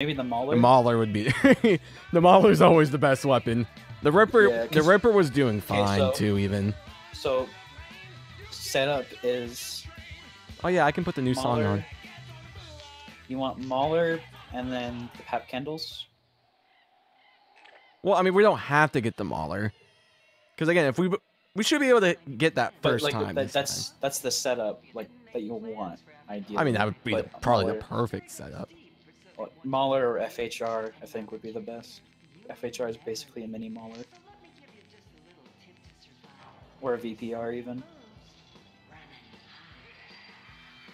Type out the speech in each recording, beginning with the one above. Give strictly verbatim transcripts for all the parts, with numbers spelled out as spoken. Maybe the Mauler? The Mauler would be... the Mauler's always the best weapon. The Ripper, yeah, the Ripper was doing fine, okay, so, too, even. So, setup is... Oh, yeah, I can put the new Mauler song on. You want Mauler and then the Pap Kendalls? Well, I mean, we don't have to get the Mauler. Because, again, if we... We should be able to get that first but, like, time. That, that's, time. That's the setup like that you'll want, ideally. I mean, that would be the, probably Mauler, the perfect setup. Well, Mauler or F H R, I think, would be the best. F H R is basically a mini Mauler. Or a V P R, even.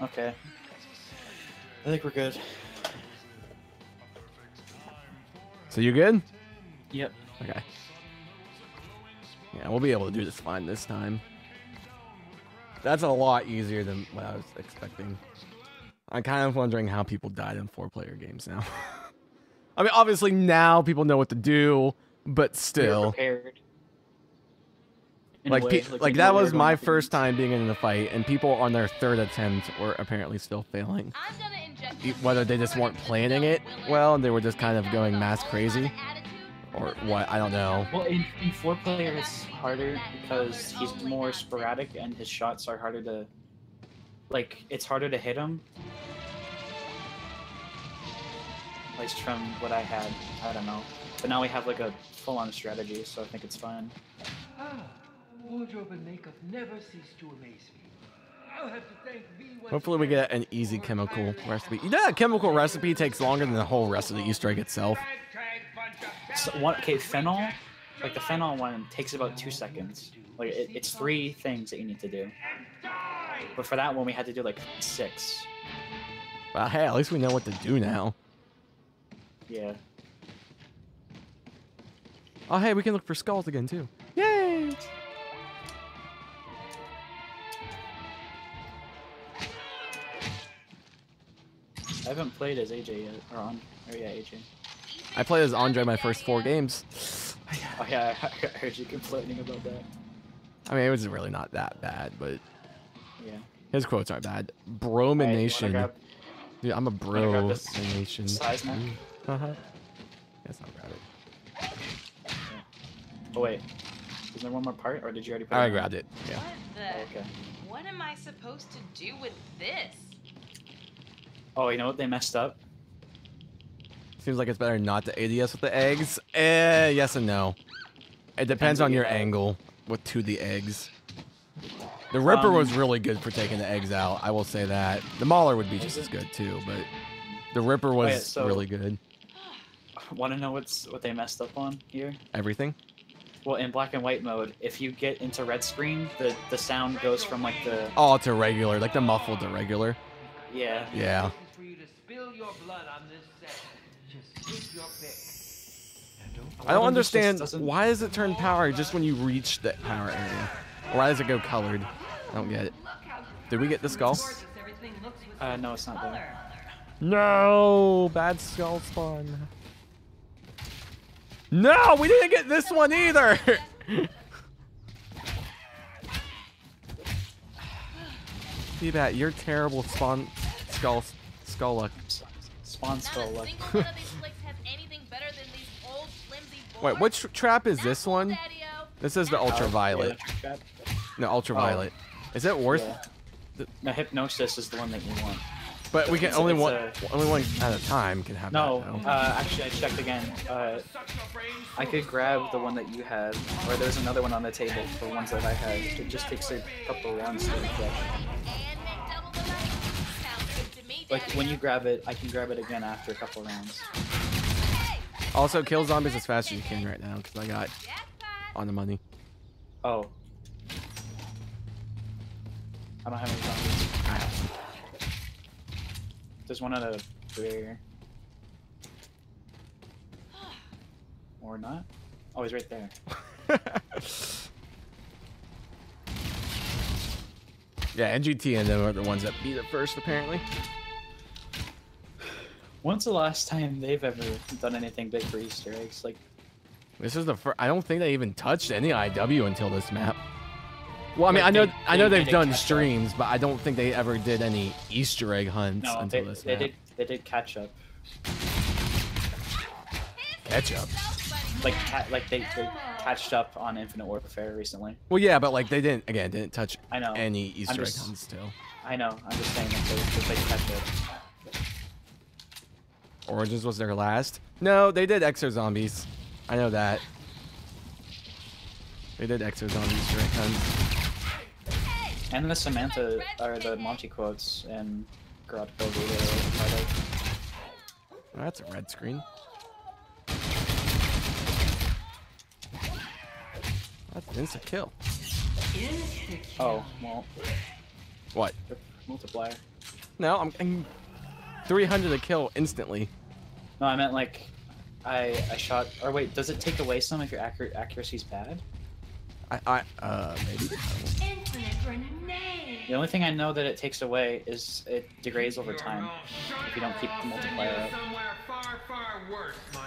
Okay. I think we're good. So you good? Yep. Okay. Yeah, we'll be able to do this fine this time. That's a lot easier than what I was expecting. I'm kind of wondering how people died in four-player games now. I mean, obviously now people know what to do, but still. Like, ways, like, like that was my first time being in the fight, and people on their third attempt were apparently still failing. Whether they just weren't planning it well, and they were just kind of going mass crazy. Or what? I don't know. Well, in, in four player, it's harder because he's more sporadic and his shots are harder to... Like, it's harder to hit him. At least from what I had. I don't know. But now we have, like, a full-on strategy, so I think it's fine. Ah, wardrobe and makeup never cease to amaze me. I'll have to thank V one. Hopefully we get an easy chemical recipe. You know that chemical recipe takes longer than the whole rest of the Easter egg itself. So one, okay, phenol, like the phenol one takes about two seconds. Like it, it's three things that you need to do. But for that one, we had to do like six. Well, hey, at least we know what to do now. Yeah. Oh, hey, we can look for skulls again too. Yay! I haven't played as A J yet, or on, or yeah, A J. I played as Andre my first four games. Oh yeah, I heard you complaining about that. I mean, it was really not that bad, but yeah, his quotes aren't bad. Bromination. Grab... Dude, I'm a bromination. Seismic. Uh huh. That's not bad. Yeah. Oh wait, is there one more part, or did you already? Put I it grabbed on? It. Yeah. What the... oh, okay. What am I supposed to do with this? Oh, you know what they messed up. Seems like it's better not to A D S with the eggs. Eh, yes and no. It depends on your angle with to the eggs. The Ripper um, was really good for taking the eggs out. I will say that. The Mauler would be just as good too, but the Ripper was wait, so, really good. Want to know what's what they messed up on here? Everything. Well, in black and white mode, if you get into red screen, the the sound goes from like the oh to regular, like the muffled to regular. Yeah. Yeah. I don't understand, why does it turn power just when you reach the power area? Or why does it go colored? I don't get it. Did we get the skull? Uh, no, it's not there. No! Bad skull spawn. No! We didn't get this one either! T-Bat, you're terrible spawn skull, skull luck. Spawn skull luck. Wait, which trap is this one? This is the ultraviolet. No, ultraviolet. Is it worth? Yeah. No, hypnosis is the one that you want. But we can only one, a... only one at a time can have. No, that, uh, actually, I checked again. Uh, I could grab the one that you had, or there's another one on the table for ones that I had. It just takes a couple rounds to get. Like when you grab it, I can grab it again after a couple rounds. Also, kill zombies as fast as you can right now, because I got on the money. Oh. I don't have any zombies. There's one out of there. Or not? Oh, he's right there. Yeah, N G T and them are the ones that beat it first, apparently. When's the last time they've ever done anything big for Easter eggs? Like, this is the first. I don't think they even touched any I W until this map. Well, I mean, I know, they, I know they they've done streams, up. But I don't think they ever did any Easter egg hunts no, until they, this. No, they did. They did catch up. Ketchup. Like, like they, they patched up on Infinite Warfare recently. Well, yeah, but like they didn't again didn't touch I know. any Easter eggs still. I know. I'm just saying that they, they patched it. Origins was their last. No, they did Exo Zombies. I know that. They did Exo Zombies for a ton. And the Samantha or the Monty quotes and Garage Builder. Oh, that's a red screen. That's insta kill. Oh, well. What? Multiplier. No, I'm, I'm three hundred to kill instantly. No, I meant like I I shot. Or wait, does it take away some if your accurate accuracy's bad? I I uh maybe. The only thing I know that it takes away is it degrades over time if you don't keep the multiplier up.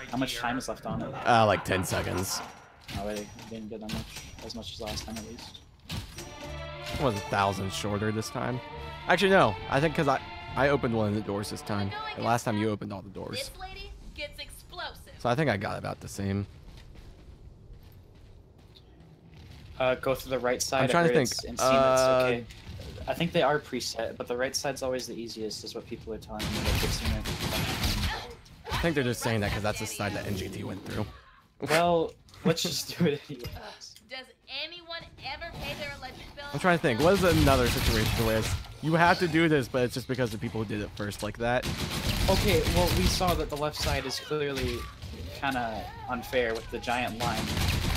How much time is left on it? Uh, like ten seconds. Oh, really? Didn't get that much, as much as last time at least. It was a thousand shorter this time. Actually, no. I think because I, I opened one of the doors this time. The last time you opened all the doors. This lady gets explosive. So I think I got about the same. Uh, go through the right side. I'm trying to think. And see uh, okay. I think they are preset, but the right side's always the easiest, is what people are telling me. I think they're just saying that because that's the side that N G T went through. Well. Let's just do it anyways. Does anyone ever pay their electric bill? I'm trying to think. What is another situation where it's, you have to do this, but it's just because the people who did it first like that? Okay, well, we saw that the left side is clearly kind of unfair with the giant line.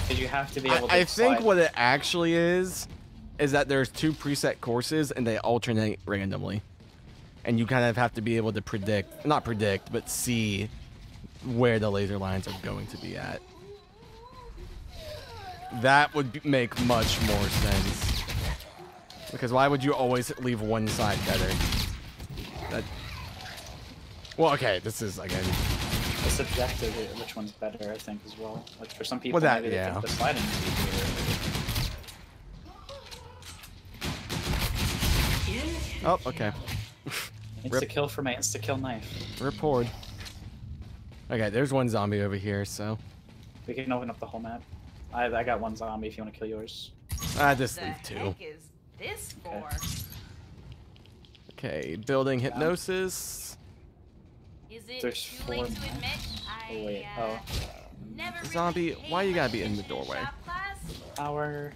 Because you have to be able to I, I think slide. What it actually is, is that there's two preset courses, and they alternate randomly. And you kind of have to be able to predict, not predict, but see where the laser lines are going to be at. That would make much more sense. Because why would you always leave one side better? That... Well, okay, this is, again... It's subjective which one's better, I think, as well. Like, for some people, well, that, maybe yeah. they think the sliding is easier. Oh, okay. Insta-kill for my insta-kill knife. Report. Okay, there's one zombie over here, so... We can open up the whole map. I, I got one zombie if you want to kill yours. I just leave two. What the heck is this for? Okay, building hypnosis. Is it There's four late to admit I, oh, wait. Uh, oh. Never zombie, really why you gotta be in the doorway? Our...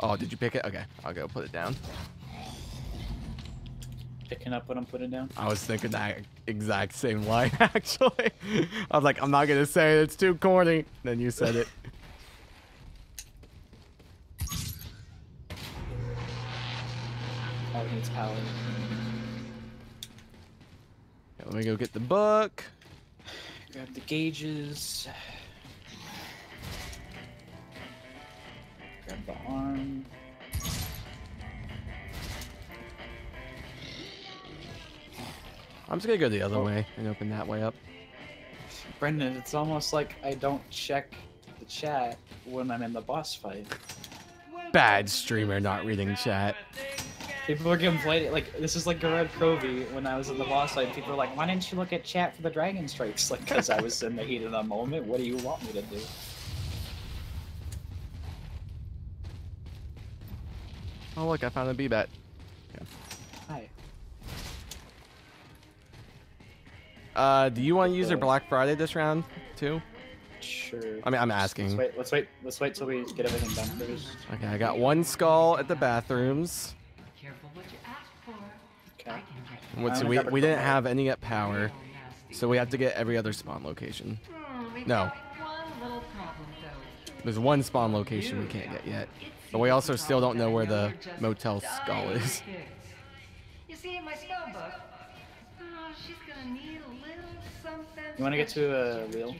Oh, did you pick it? Okay, I'll go put it down. Picking up what I'm putting down? I was thinking that exact same line, actually. I was like, I'm not going to say it. It's too corny. Then you said it. Oh, it needs power. Okay, let me go get the book. Grab the gauges. Grab the arm. I'm just gonna go the other oh. way and open that way up. Brendan, it's almost like I don't check the chat when I'm in the boss fight. Bad streamer not reading chat. People are complaining, like, this is like Garad Kobe when I was in the boss fight. People are like, why didn't you look at chat for the dragon strikes? Like, because I was in the heat of the moment. What do you want me to do? Oh, look, I found a B bat. Yeah. Hi. Uh, do you want to use your Black Friday this round, too? Sure. I mean, I'm asking. Let's wait, let's wait, let's wait till we get everything done first. Okay, I got one skull at the bathrooms. Careful what you ask for. Okay. What's, we we didn't have any at power, so we have to get every other spawn location. No. There's one spawn location we can't get yet, but we also still don't know where the motel skull is. You see, in my spell book, she's gonna need a little something. You wanna get to a wheel?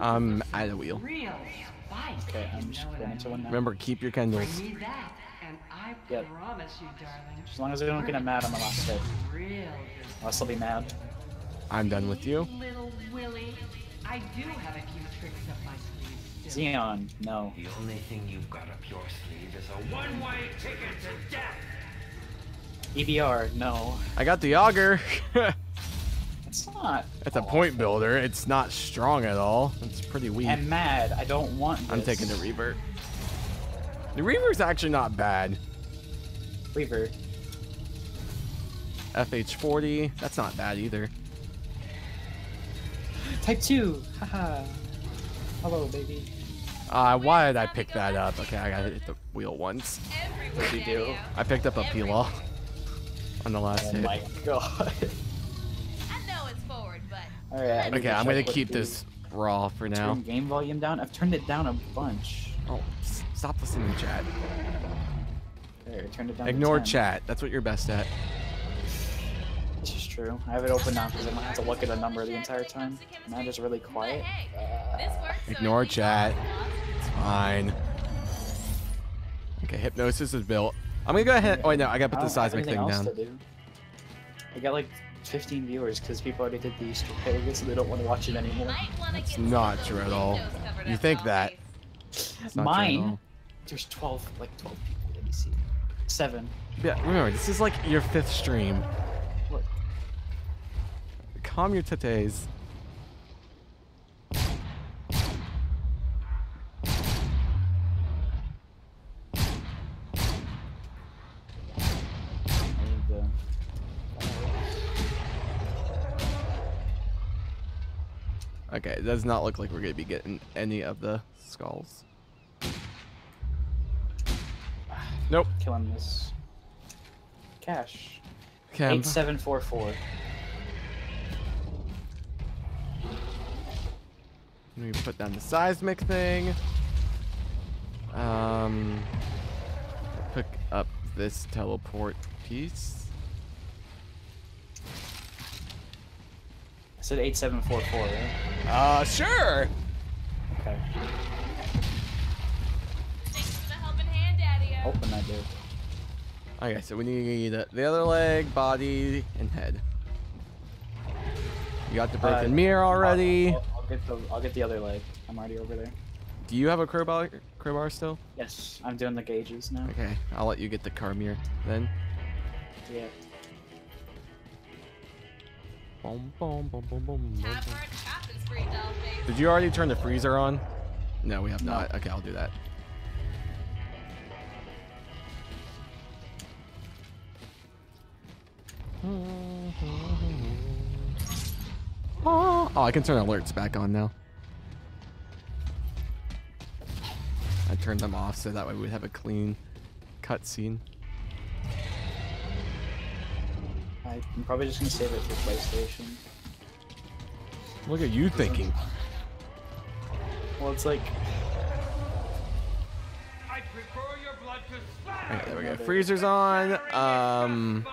Um, at a wheel. Okay, I'm just going to one now. Remember, keep your Kendalls. Yep. As long as I don't get a mad on the last hit. Unless I'll be mad. I'm done with you. Xeon, no. The only thing you've got up your sleeve is a one-way ticket to death. E B R, no. I got the auger. It's not. It's a point builder. It's not strong at all. It's pretty weak. I'm mad. I don't want this. I'm taking the Reaver. The Reaver's actually not bad. Reaver. F H forty. That's not bad either. Type two. Haha. Hello, baby. Uh, why did I pick that up? Okay, I gotta hit the wheel once. What'd you do? I picked up a P-Law on the last hit. Oh my god. All right, okay, I'm gonna keep this raw for now. Turn game volume down. I've turned it down a bunch. Oh, stop listening to chat. There, turn it down. Ignore chat. That's what you're best at. This is true. I have it open now because I'm gonna have to look at a number the entire time. And I'm just really quiet. Uh, ignore chat. It's fine. Okay, Hypnosis is built. I'm gonna go ahead. Oh wait, no, I gotta put the seismic thing down. I got like fifteen viewers because people already did the Easter egg, so they don't want to watch it anymore. It's not true at all. You think that? Mine. There's twelve, like twelve people. Let me see. Seven. Yeah. Remember, this is like your fifth stream. What? Calm your titties. Okay, it does not look like we're going to be getting any of the skulls. Nope. Killing this. Cash. Cam. eight seven four four. Let me put down the seismic thing. Um, pick up this teleport piece. I said eight seven four four, right? Uh, sure! Okay. Thanks for the helping hand, Daddy. Hoping I do. Okay, so we need the other leg, body, and head. You got the broken uh, mirror already. I'll, I'll, I'll, get the, I'll get the other leg. I'm already over there. Do you have a crowbar, crowbar still? Yes, I'm doing the gauges now. Okay, I'll let you get the car mirror then. Yeah. Boom, boom, boom, boom, boom, boom. Did you already turn the freezer on? No, we have no. not. Okay, I'll do that. Oh, I can turn alerts back on now. I turned them off so that way we'd have a clean cutscene. I'm probably just gonna save it for PlayStation. Look at you thinking. Well, it's like. I prefer your blood to splash. Okay, there we go. Freezer's on. Um.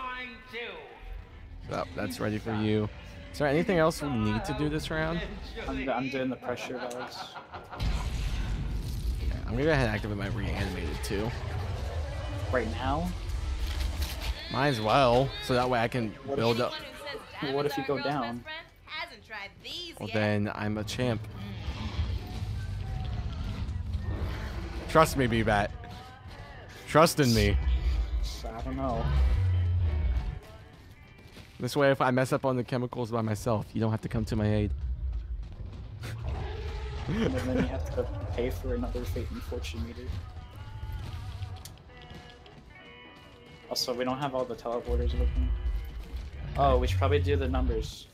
Oh, that's ready for you. Is there anything else we need to do this round? I'm, I'm doing the pressure valves. Okay, I'm gonna go ahead and activate my reanimated too. Right now. Might as well, so that way I can build up. What if you go down? Well, then I'm a champ. Trust me, B-Bat. Trust in me. I don't know. This way, if I mess up on the chemicals by myself, you don't have to come to my aid. And then you have to pay for another fate and fortune meter. Also, we don't have all the teleporters looking. Oh, we should probably do the numbers.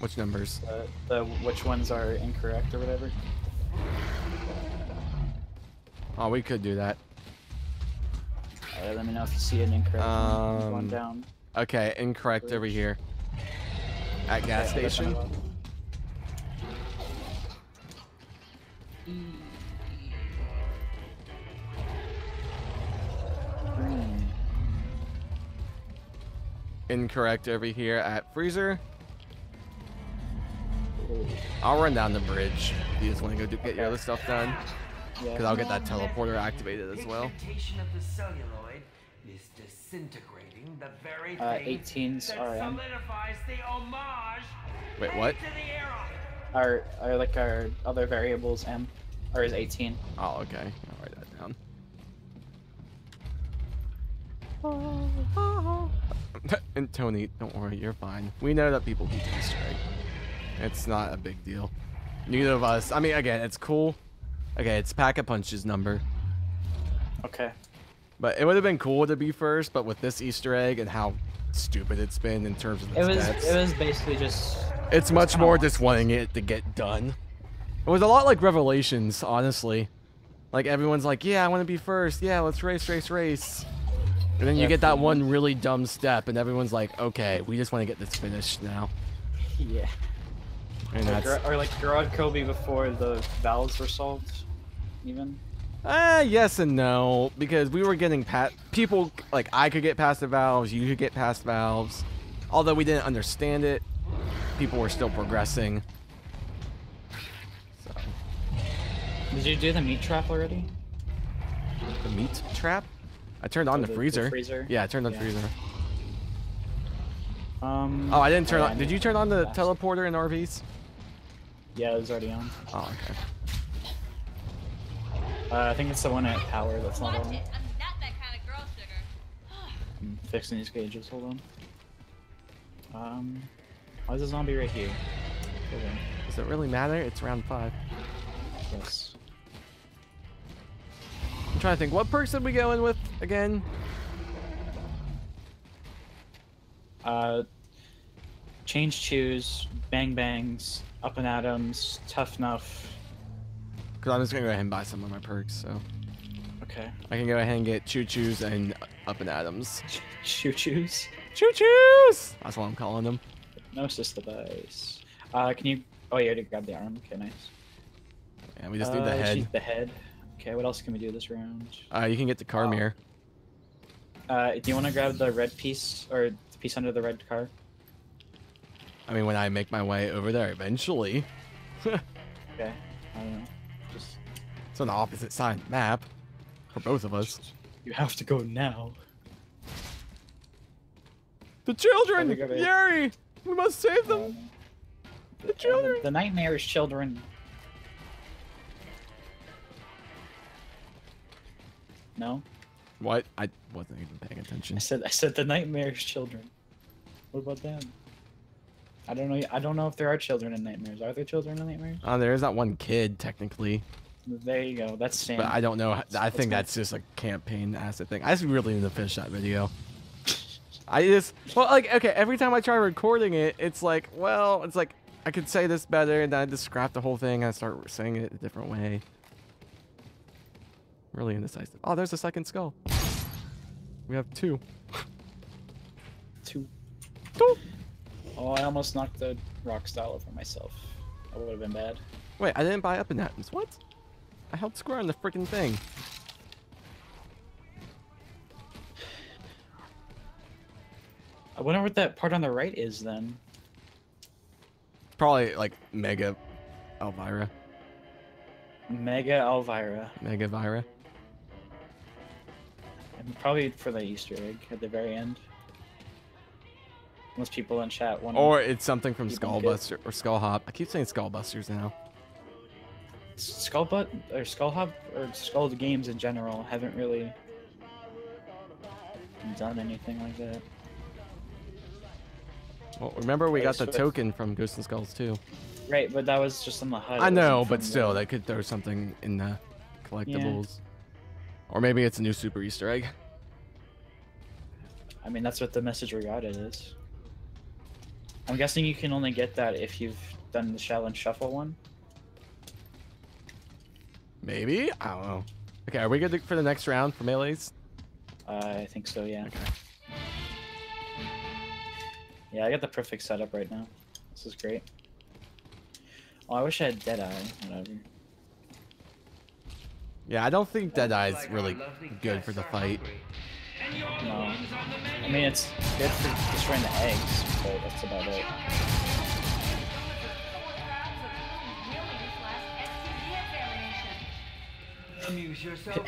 Which numbers? The, the which ones are incorrect or whatever. Oh, we could do that. Alright, let me know if you see an incorrect um, one down. Okay, incorrect over here. At okay, gas station. Incorrect over here at freezer. I'll run down the bridge. You just want to go do, get your other stuff done, because I'll get that teleporter activated as well. Uh, eighteens R M. Wait, what? Our, our like our other variables M, or is eighteen? Oh, okay. I'll write that down. And Tony, don't worry, you're fine. We know that people can do strike. It's not a big deal. Neither of us. I mean, again, it's cool. Okay, it's Pack-a-Punch's number. Okay. But it would have been cool to be first, but with this Easter egg and how stupid it's been in terms of the it was, stats. It was basically just... It's it much more just wanting it to get done. It was a lot like Revelations, honestly. Like, everyone's like, yeah, I want to be first. Yeah, let's race, race, race. And then you yeah, get that one really dumb step, and everyone's like, okay, we just want to get this finished now. Yeah. And that's... Or like Gerard Kobe before the valves were solved, even? Uh, yes and no, because we were getting past people, like, I could get past the valves, you could get past valves. Although we didn't understand it, people were still progressing. So. Did you do the meat trap already? The meat trap? I turned on oh, the, the freezer. The freezer? Yeah, I turned on yeah. the freezer. Um, oh, I didn't turn oh, yeah, on. Did you turn on the fast. teleporter in R Vs? Yeah, it was already on. Oh, okay. Uh, I think it's the one at power. That's not on. I'm not that kind of girl, sugar. I'm fixing these cages. Hold on. Um, why is a zombie right here? Does it really matter? It's round five. Yes. I'm trying to think. What perks did we go in with again? Uh, change choose, bang bangs, up and Adams, tough enough. Cause I'm just gonna go ahead and buy some of my perks, so. Okay. I can go ahead and get Choo Choos and Up and Adams. Choo Choos? Choo Choos! That's what I'm calling them. Hypnosis device. Uh, can you? Oh, you already grabbed the arm. Okay, nice. And yeah, we just uh, need the head. The head. Okay, what else can we do this round? Uh, you can get the car wow. mirror. Uh, do you want to grab the red piece or the piece under the red car? I mean, when I make my way over there, eventually. Okay. I don't know. Just... It's on the opposite side of the map for both of us. You have to go now. The children! Yuri! We must save them! Um, the, the children! The, the nightmarish children. No? What? I wasn't even paying attention. I said I said the nightmarish children. What about them? I don't know. I don't know if there are children in nightmares. Are there children in nightmares? Oh, uh, there is that one kid technically. There you go. That's Sam. But I don't know. That's, I think that's, that's just a campaign asset thing. I just really need to finish that video. I just well, like okay. Every time I try recording it, it's like well, it's like I could say this better, and then I just scrap the whole thing and I start saying it a different way. Really indecisive. Oh, there's a second skull. We have two. Two. Two. Oh, I almost knocked the rock style over myself. That would have been bad. Wait, I didn't buy up in Atoms. What? I held square on the freaking thing. I wonder what that part on the right is then. Probably like Mega Elvira. Mega Elvira. Mega Elvira. And probably for the Easter egg at the very end. Most people in chat want. Or it's something from Skullbuster or Skullhop. I keep saying Skullbusters now. Skullbutt or Skullhop or Skull games in general haven't really done anything like that. Well, remember we got the token from Ghost and Skulls too. Right, but that was just on the H U D. I know, but still, they could throw something in the collectibles, yeah. Or maybe it's a new Super Easter egg. I mean, that's what the message we got it is. I'm guessing you can only get that if you've done the Challenge Shuffle one. Maybe? I don't know. Okay, are we good for the next round for melees? Uh, I think so, yeah. Okay. Yeah, I got the perfect setup right now. This is great. Oh, I wish I had Deadeye. Whatever. Yeah, I don't think Deadeye's really good for the fight. No. I mean, it's good for destroying the eggs, but that's about it.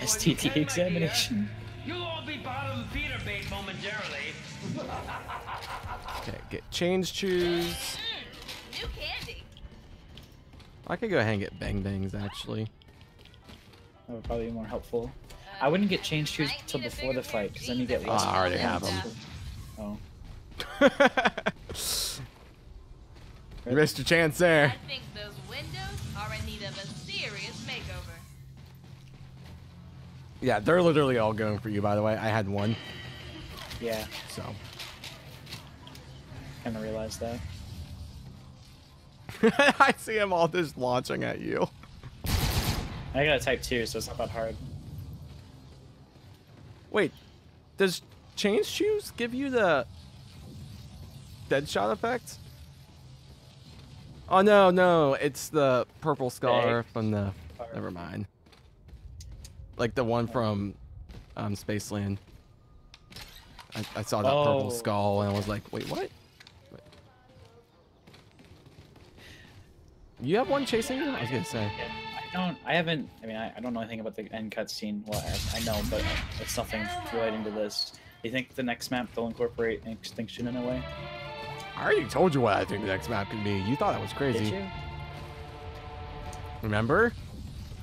S T D examination? You'll all be bottom feeder bait momentarily. Okay, get change choose. New candy. I could go ahead and get Bang Bangs, actually. That would probably be more helpful. I wouldn't get change shoes until before the fight, because then you get lost. Oh, I already have them. Oh. You missed your chance there. I think those windows are in need of a serious makeover. Yeah, they're literally all going for you, by the way. I had one. Yeah. So. Kind of realized that. I see them all just launching at you. I got a type two, so it's not that hard. Wait, does change shoes give you the dead shot effect? Oh no, no, it's the purple scar hey. from the. Fire. Never mind. Like the one from um, Spaceland. I, I saw that oh. purple skull and I was like, wait, what? Wait. You have one chasing you? I was gonna say. I don't. I haven't. I mean, I, I don't know anything about the end cutscene. Well, I, I know, but it's nothing relating to this. You think the next map they'll incorporate Extinction in a way? I already told you what I think the next map could be. You thought that was crazy. Did you? Remember?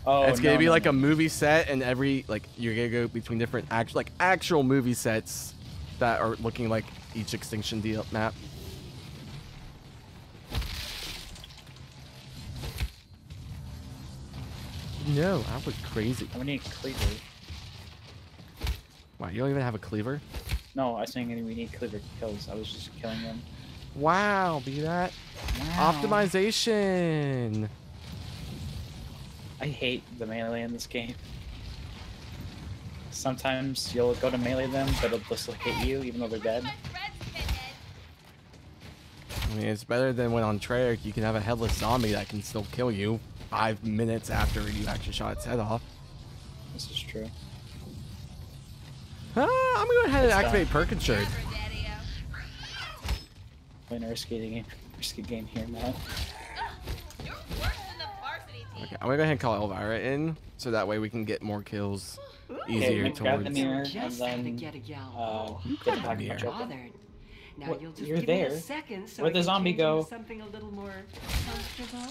Oh, it's gonna no, be no, like no. a movie set, and every like you're gonna go between different actual like actual movie sets that are looking like each Extinction deal map. No, I was crazy. I'm gonna need a cleaver. Wow, you don't even have a cleaver? No, I was saying we need cleaver kills. I was just killing them. Wow, be that wow. optimization. I hate the melee in this game. Sometimes you'll go to melee them, but it'll just hit you even though they're dead. I mean, it's better than when on Treyarch you can have a headless zombie that can still kill you five minutes after you actually shot its head off. This is true. Ah, I'm gonna go ahead and activate Perkins shirt. Playing a risky game, risky game here now. Okay, I'm gonna go ahead and call Elvira in, so that way we can get more kills easier okay, towards... The mirror and then, uh, you get the mirror. Now well, you'll just you're give there. A second so Where'd the zombie go? Something a little more comfortable,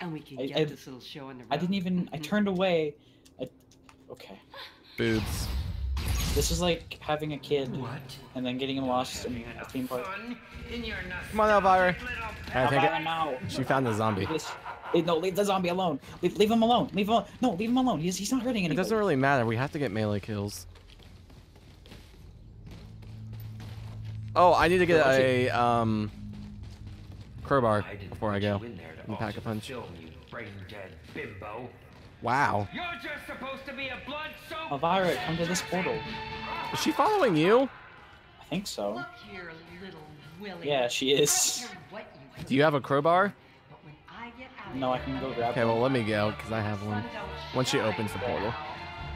and we can get I, I, this little show on the road. I didn't even... I turned away. I, okay. Boobs. This is like having a kid what? and then getting him lost in a theme park. Come on, Elvira. I think Elvira, it, no. She found the zombie. This, No, leave the zombie alone. Leave, leave him alone. Leave him alone. No, leave him alone. He's, he's not hurting anybody. It doesn't really matter. We have to get melee kills. Oh, I need to get a um crowbar before I go. And pack a punch. Wow. You're just supposed to be a blood soap. Elvira, come to this portal. Is she following you? I think so. Look here, little Willy. Yeah, she is. Do you have a crowbar? No, I can go grab it. Okay, well, let me go, because I have one. Once she opens the portal.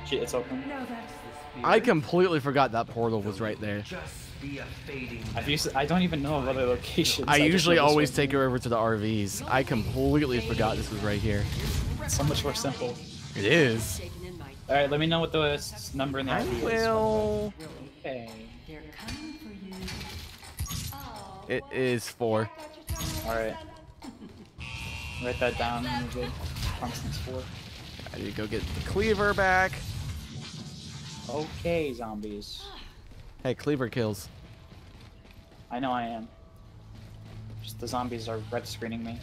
She, it's open. I completely forgot that portal was right there. I've used, I don't even know of other locations. I, I usually always take her over to the R Vs. I completely forgot this was right here. It's so much more simple. It is. All right, let me know what the number in the R V is. I will. Okay. It is four. All right. Write that down and we're good. Constance four. I need to go get the cleaver back. Okay, zombies. Hey, cleaver kills. I know I am. Just the zombies are red screening me.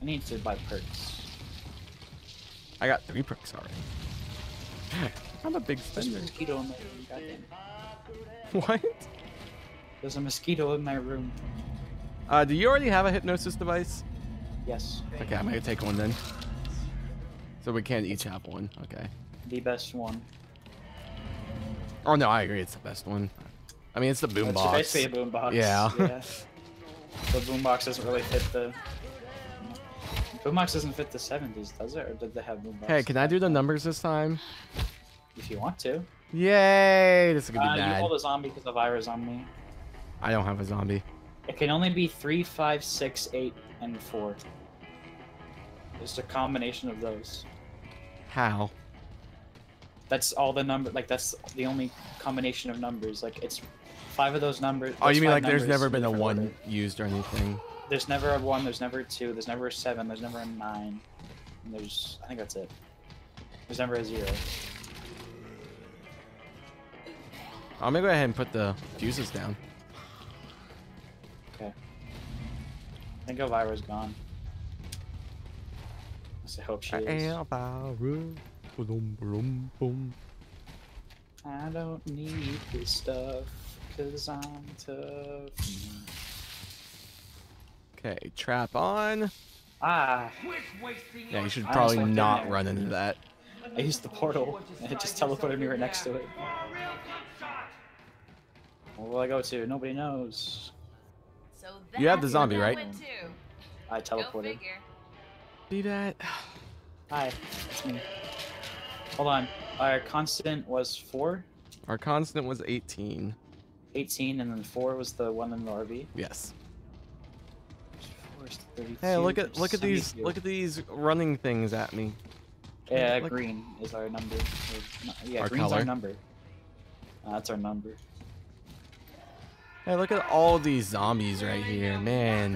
I need to buy perks. I got three perks already. I'm a big spender. There's a mosquito in my room, goddamn. What? There's a mosquito in my room. Uh, do you already have a hypnosis device? Yes. Okay, I'm gonna take one then. So we can each have one, okay. The best one. Oh no, I agree, it's the best one. I mean, it's the boombox. Well, it's basically a boombox. Yeah. yeah. The boombox doesn't really fit the... Boombox doesn't fit the seventies, does it? Or did they have boombox? Hey, can I do the numbers this time? If you want to. Yay! This is gonna be uh, bad. You hold a zombie because the virus on me. I don't have a zombie. It can only be three, five, six, eight, and four. It's a combination of those. How? That's all the number. Like that's the only combination of numbers. Like it's five of those numbers. Oh, you mean like there's never been a one order. used or anything? There's never a one, there's never a two, there's never a seven, there's never a nine. And there's, I think that's it. There's never a zero. I'm gonna go ahead and put the fuses down. Okay. I think Elvira's gone. I hope she is. I don't need this stuff, cause I'm tough. Okay, trap on. Ah. Yeah, you should probably not run into that. I used the portal, and it just teleported me right next to it. Where will I go to? Nobody knows. So you have the zombie, right? I teleported. See that? Hi, it's me. Hold on. Our constant was four? Our constant was eighteen. eighteen, and then four was the one in the R V? Yes. Hey, look at look at these look at these running things at me. Yeah, look. Green is our number. Yeah, our green's color. Our number. Uh, that's our number. Hey, look at all these zombies right here, man.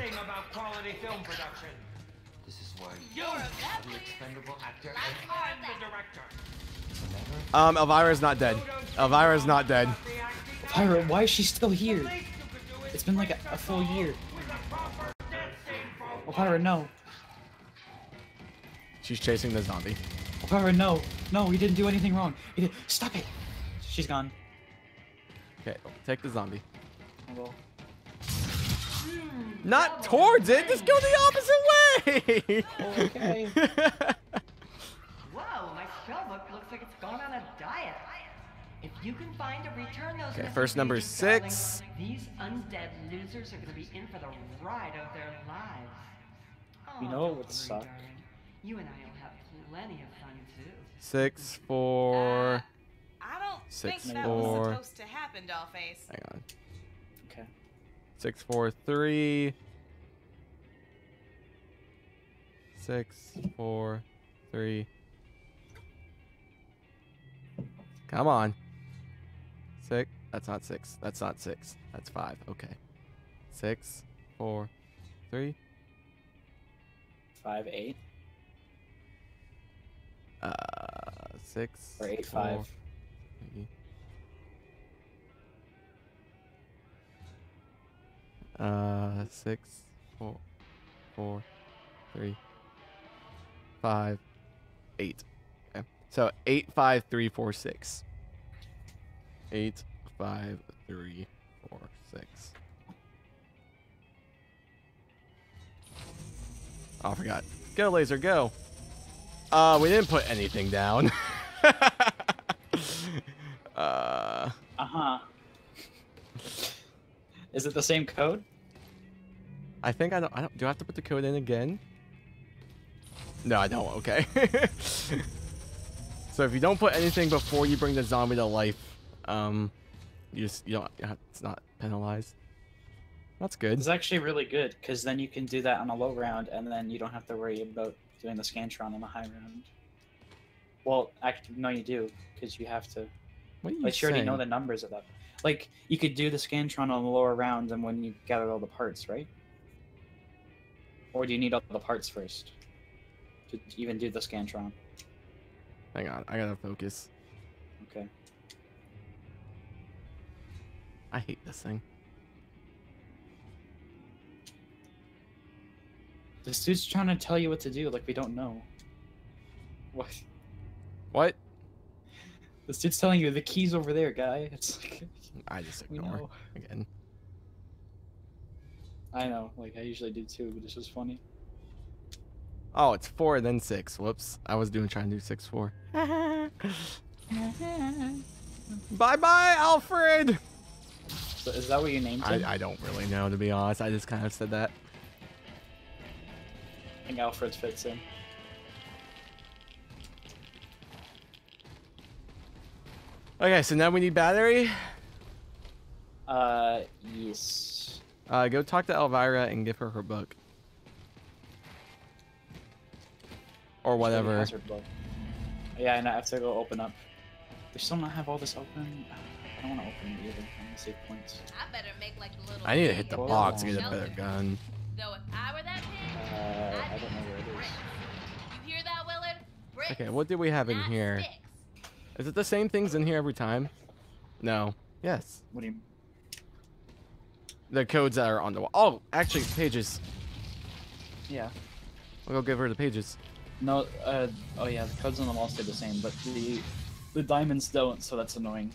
This is why you're an expendable actor. I'm the director. Um, Elvira's not dead. Elvira's not dead. Elvira, why is she still here? It's been like a, a full year. Elvira, no. She's chasing the zombie. Elvira, no. No, we didn't do anything wrong. He did. Stop it. She's gone. Okay, take the zombie. I will. Not towards it. Just go the opposite way. Okay. Whoa, my spellbook looks like it's gone on a diet. If you can find a return those. Okay, first number six. These undead losers are going to be in for the ride of their lives. You know what would suck? You and I will have plenty of fun too. Six, four. Uh, I don't six, think that four. was supposed to happen, Dollface. Hang on. Okay. Six, four, three. Six, four, three. Come on. Six. That's not six. That's not six. That's five. Okay. Six, four, three. Five, eight. Uh, six. Or eight, four, five. Three. Uh, six, four, four, three, five, eight. Okay. So eight, five, three, four, six. Eight, five, three, four, six. Oh, I forgot. Go, laser, go. Uh, we didn't put anything down. uh. Uh-huh. Is it the same code? I think I don't, I don't. Do I have to put the code in again? No, I don't. Okay. So if you don't put anything before you bring the zombie to life, um, you just you don't. It's not penalized. That's good. It's actually really good because then you can do that on a low round, and then you don't have to worry about doing the scantron on the high round. Well, actually, no, you do because you have to. What are you like, you already know the numbers of that. Like, you could do the Scantron on the lower round and when you gather all the parts, right? Or do you need all the parts first? To even do the Scantron? Hang on, I gotta focus. Okay. I hate this thing. This dude's trying to tell you what to do, like we don't know. What? What? This dude's telling you the key's over there, guy. It's like... I just ignore again. I know, like I usually do too, but it's just funny. Oh, it's four and then six. Whoops, I was doing trying to do six four. Bye bye, Alfred. So is that what you named him? I, I don't really know, to be honest. I just kind of said that. I think Alfred fits in. Okay, so now we need battery. Uh, yes. Uh, go talk to Elvira and give her her book. Or whatever. She has her book. Yeah, and I have to go open up. They still not have all this open. I don't want to open it either. I'm gonna save points. I better make like a little. I need to hit the box to get a better gun. Though if I were that pig, uh, I'd I don't know where it bricks. Is. You hear that, Willard? Bricks. Okay, what do we have in Not here? Sticks. Is it the same things in here every time? No. Yes. What do you? The codes that are on the wall. Oh, actually, pages. Yeah. We'll go give her the pages. No. Uh. Oh yeah, the codes on the wall stay the same, but the the diamonds don't. So that's annoying.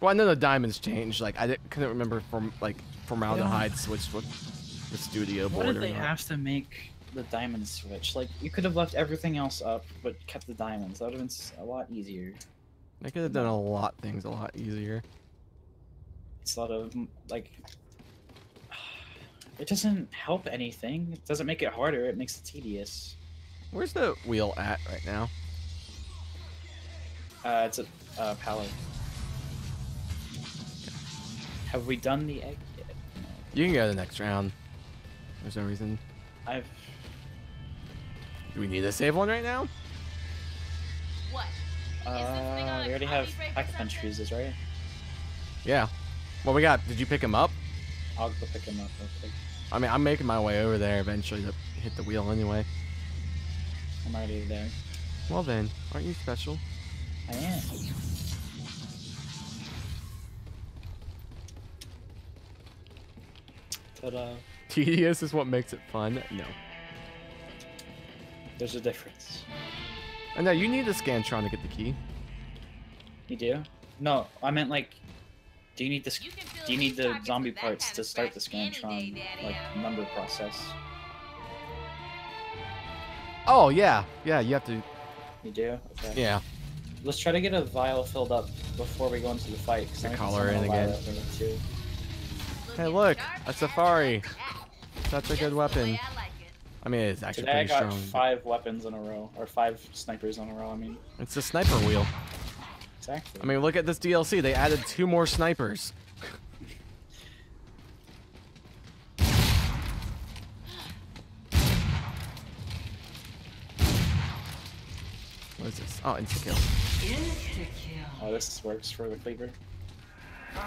Well, I know the diamonds changed. Like I didn't, couldn't remember from like formaldehyde yeah. switched with the studio board. Why did they have to make the diamonds switch? Like you could have left everything else up, but kept the diamonds. That would have been a lot easier. I could have done a lot of things a lot easier. It's a lot of like. It doesn't help anything. It doesn't make it harder. It makes it tedious. Where's the wheel at right now? Uh, it's a uh, pallet. Have we done the egg yet? No. You can go to the next round. There's no reason. I've. Do we need to save one right now? What? Uh, on we already have Pack-a-Punch fuses, right? Yeah. What we got? Did you pick him up? I'll go pick him up real quick. I mean, I'm making my way over there eventually to hit the wheel anyway. I'm already there. Well then, aren't you special? I am. Ta-da. Tedious is what makes it fun? No. There's a difference. I know, you need the Scantron to get the key. You do? No, I meant like... Do you need the you Do you need the zombie parts to start the Scantron day, like number process? Oh yeah, yeah. You have to. You do. Okay. Yeah. Let's try to get a vial filled up before we go into the fight. The collar in again. Too. Hey, look, a safari. That's a good weapon. I mean, it's actually Today pretty strong. I got strong, five but... weapons in a row, or five snipers in a row. I mean. It's the sniper wheel. Exactly. I mean, look at this D L C. They added two more snipers. What is this? Oh, insta-kill. Insta-kill. Oh, this works for the cleaver.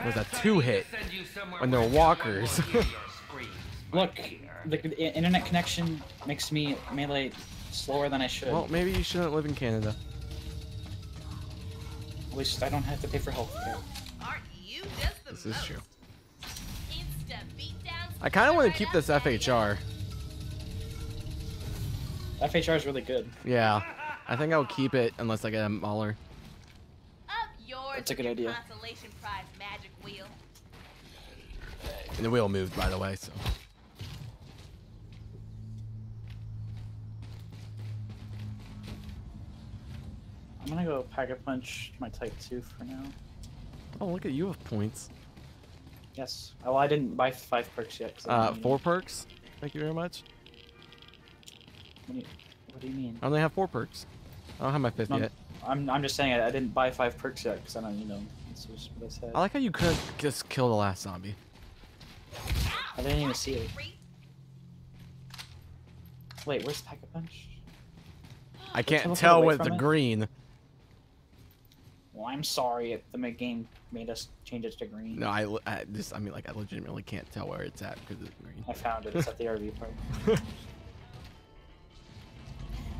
With a two-hit when they're walkers. Look, the internet connection makes me melee slower than I should. Well, maybe you shouldn't live in Canada. At least I don't have to pay for health care. Aren't you just the this most? Is true. I kind of want to keep this F H R. F H R is really good. Yeah, I think I'll keep it unless I get a Mauler. That's a good idea. Prize, magic wheel. And the wheel moved, by the way, so. I'm gonna go Pack-a-Punch my Type Two for now. Oh, look at you have points. Yes. Oh, I didn't buy five perks yet. Uh, four need... perks. Thank you very much. What do you, what do you mean? I only have four perks. I don't have my fifth no, yet. I'm I'm just saying I, I didn't buy five perks yet because I don't need them. That's just what I said. I like how you could just kill the last zombie. I didn't even see it. Wait, where's Pack-a-Punch? I can't tell with the it? green. Well, I'm sorry if the game made us change it to green. No, I, I just, I mean, like, I legitimately can't tell where it's at because it's green. I found it. It's at the R V park. Okay,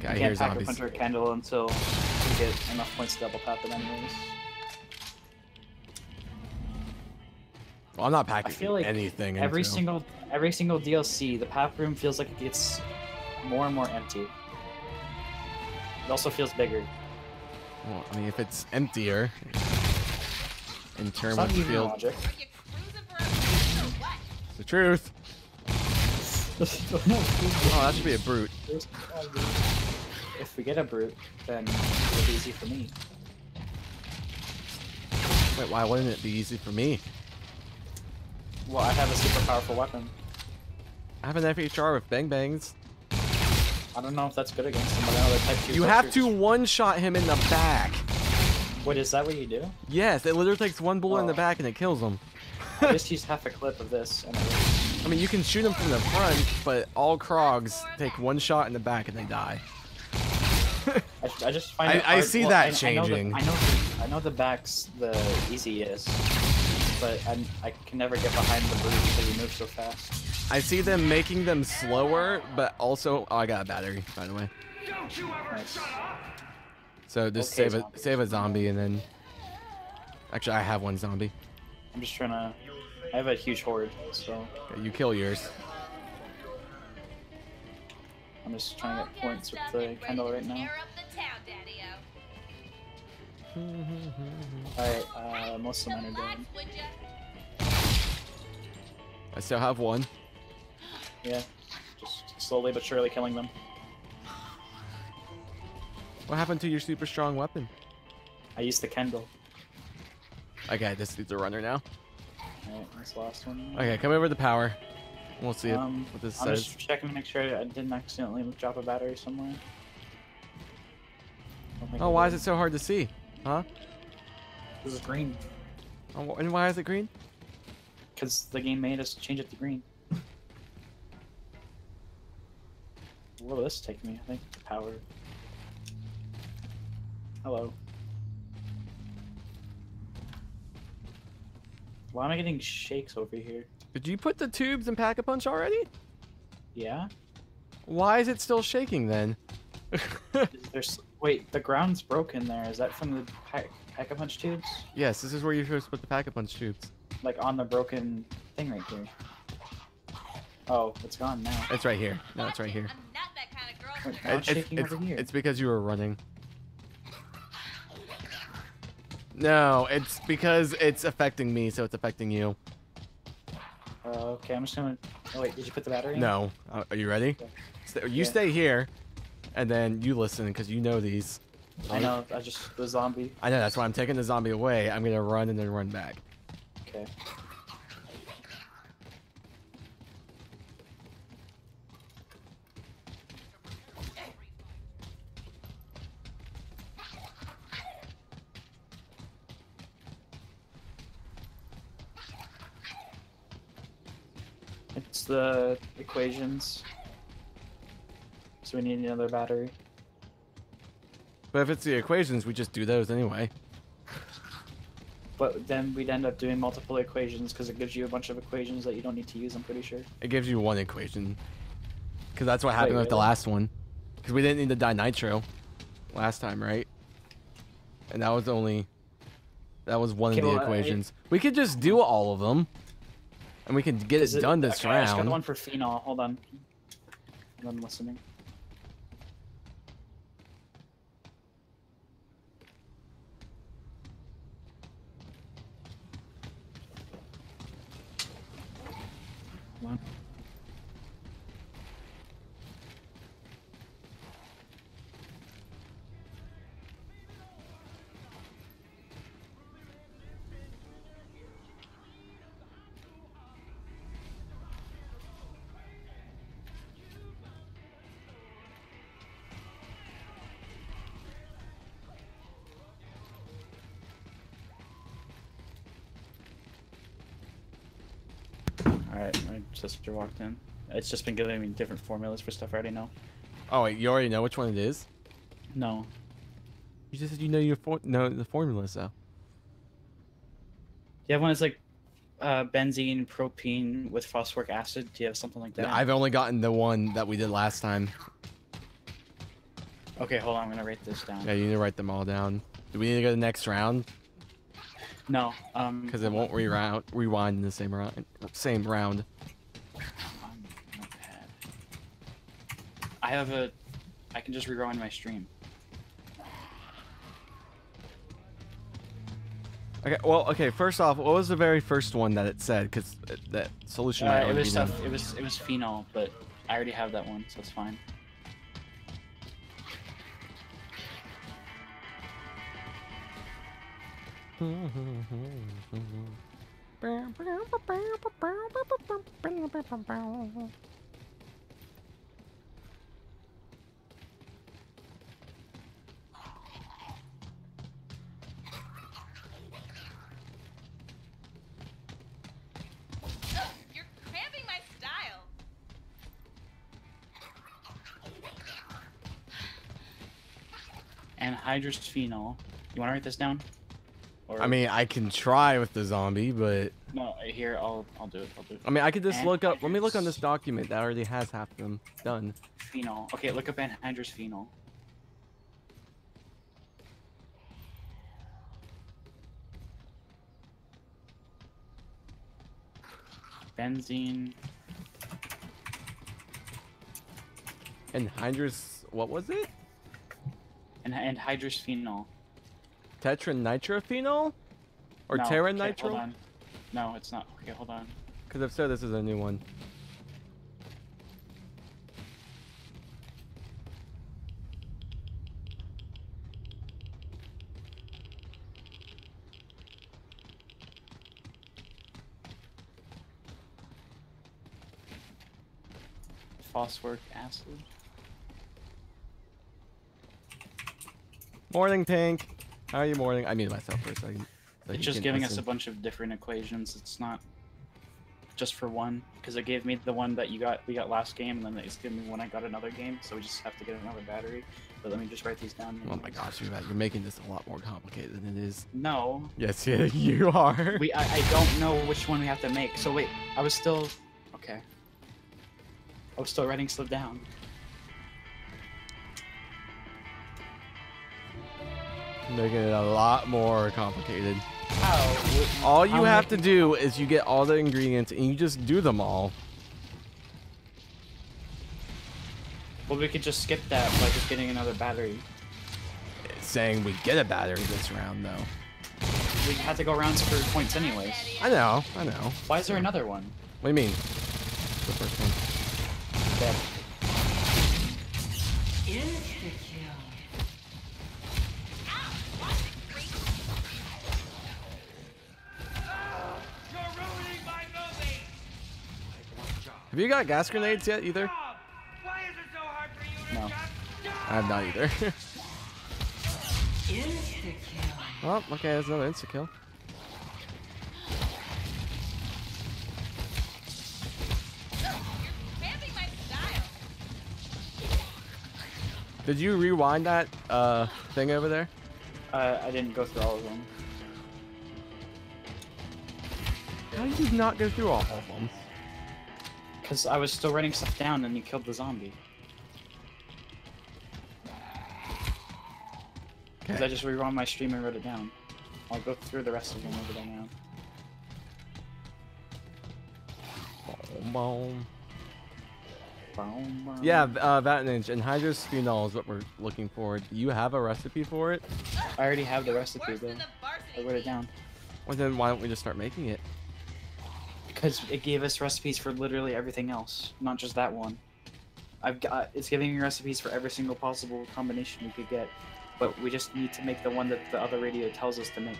you I can't pack a punch or Kendall until we get enough points to double tap it anyways. Well, I'm not packing I feel like anything. Every until... single, every single D L C, the pack room feels like it gets more and more empty. It also feels bigger. Well, I mean, if it's emptier, in terms of field, logic. It's the truth. Oh, that should be a brute. If we get a brute, then it'll be easy for me. Wait, why wouldn't it be easy for me? Well, I have a super powerful weapon. I have an F H R with Bang Bangs. I don't know if that's good against him, but I know they're type two. You have to one-shot him in the back. Wait, is that what you do? Yes, it literally takes one bullet oh. in the back and it kills him. I just used half a clip of this. And I mean, you can shoot him from the front, but all Krogs take one shot in the back and they die. I, I just find. I, it hard. I see well, that I, changing. I know, the, I know. I know the back's the easiest, but I'm, I can never get behind the boots because you move so fast. I see them making them slower, but also, oh, I got a battery, by the way. Don't you ever nice. Shut up? So just okay, save a zombies. save a zombie and then. Actually, I have one zombie. I'm just trying to. I have a huge horde, so. Okay, you kill yours. I'm just trying to get points with the Kendall right now. Alright, uh, most of mine are done. I still have one. Yeah, just slowly but surely killing them. What happened to your super strong weapon? I used the Kendall. Okay, this dude's a runner now. Alright, this last one. Okay, come over the power. We'll see um, what this I'm says. I'm just checking to make sure I didn't accidentally drop a battery somewhere. Oh, why is it so hard to see? Huh? This is green. Oh, and why is it green? Because the game made us change it to green. What will this take me? I think the power. Hello. Why am I getting shakes over here? Did you put the tubes in Pack-a-Punch already? Yeah. Why is it still shaking then? There's, wait, the ground's broken there. Is that from the pack, Pack-a-Punch tubes? Yes, this is where you're supposed to put the Pack-a-Punch tubes. Like on the broken thing right here. Oh, it's gone now. It's right here. No, it's right here. I'm not that kind of girl. Wait, ground's it's, shaking it's, over here. It's because you were running. No, it's because it's affecting me, so it's affecting you. Uh, okay, I'm just gonna. Oh wait, did you put the battery in? No. Uh, are you ready? Okay. Stay, you yeah. stay here, and then you listen because you know these. I know. I just the zombie. I know. That's why I'm taking the zombie away. I'm gonna run and then run back. Okay. The equations, so we need another battery. But if it's the equations, we just do those anyway. But then we'd end up doing multiple equations because it gives you a bunch of equations that you don't need to use. I'm pretty sure it gives you one equation because that's what happened Wait, with really? the last one, because we didn't need the dinitro last time, right? And that was only that was one okay, of the well, equations. I... We could just do all of them. And we can get it, it done this okay, round. I just got one for phenol. Hold on. I'm listening. Come on. Sister walked in. It's just been giving me different formulas for stuff I already know. Oh, wait, you already know which one it is? No. You just said you know your for know the formulas though. Do you have one that's like uh, benzene, propene with phosphoric acid? Do you have something like that? No, I've only gotten the one that we did last time. Okay, hold on. I'm gonna write this down. Yeah, you need to write them all down. Do we need to go to the next round? No. Um. Because it won't reroute, rewind in the same round. Same round. I have a. I can just rewind my stream. Okay. Well. Okay. First off, what was the very first one that it said? Because that solution. Uh, it was stuff. It was. It was phenol, but I already have that one, so it's fine. hydrosphenol. You want to write this down? Or... I mean, I can try with the zombie, but no. Here, I'll I'll do it. I'll do it. I mean, I could just look up. Let me look on this document that already has half of them done. Phenol. Okay, look up anhydrosphenol. Benzene. Anhydrous. What was it? And anhydrosphenol. Tetranitrophenol? Or no, terranitro? Okay, no, it's not. Okay, hold on. Because if so, this is a new one. Phosphoric acid. Morning, Tank. How are you, morning? I muted myself for a second. So it's just giving listen. us a bunch of different equations. It's not just for one, because it gave me the one that you got. We got last game, and then it's giving me one I got another game. So we just have to get another battery. But let me just write these down. Oh my gosh, you're making this a lot more complicated than it is. No. Yes, yeah, you are. We. I, I don't know which one we have to make. So wait, I was still. Okay. I was still writing slip down. Making it a lot more complicated. Oh, all you I'm have to do is you get all the ingredients and you just do them all. Well, we could just skip that by just getting another battery. It's saying we get a battery this round, though. We had to go rounds for points anyways. I know, I know. Why is there another one? What do you mean? The first one. Dead. Have you got gas grenades yet, either? Why is it so hard for you to no. I have not either. Oh, okay, there's another insta-kill. Did you rewind that uh, thing over there? Uh, I didn't go through all of them. How did you not go through all of them? Because I was still writing stuff down and you killed the zombie. Because okay. I just rewound my stream and wrote it down. I'll go through the rest of them over there now. Boom, boom. Yeah, uh, vatinage and hydrosphenol is what we're looking for. Do you have a recipe for it? I already have the recipe, though. I wrote it down. Well, then why don't we just start making it? Because it gave us recipes for literally everything else, not just that one. I've got it's giving me recipes for every single possible combination we could get, but we just need to make the one that the other radio tells us to make.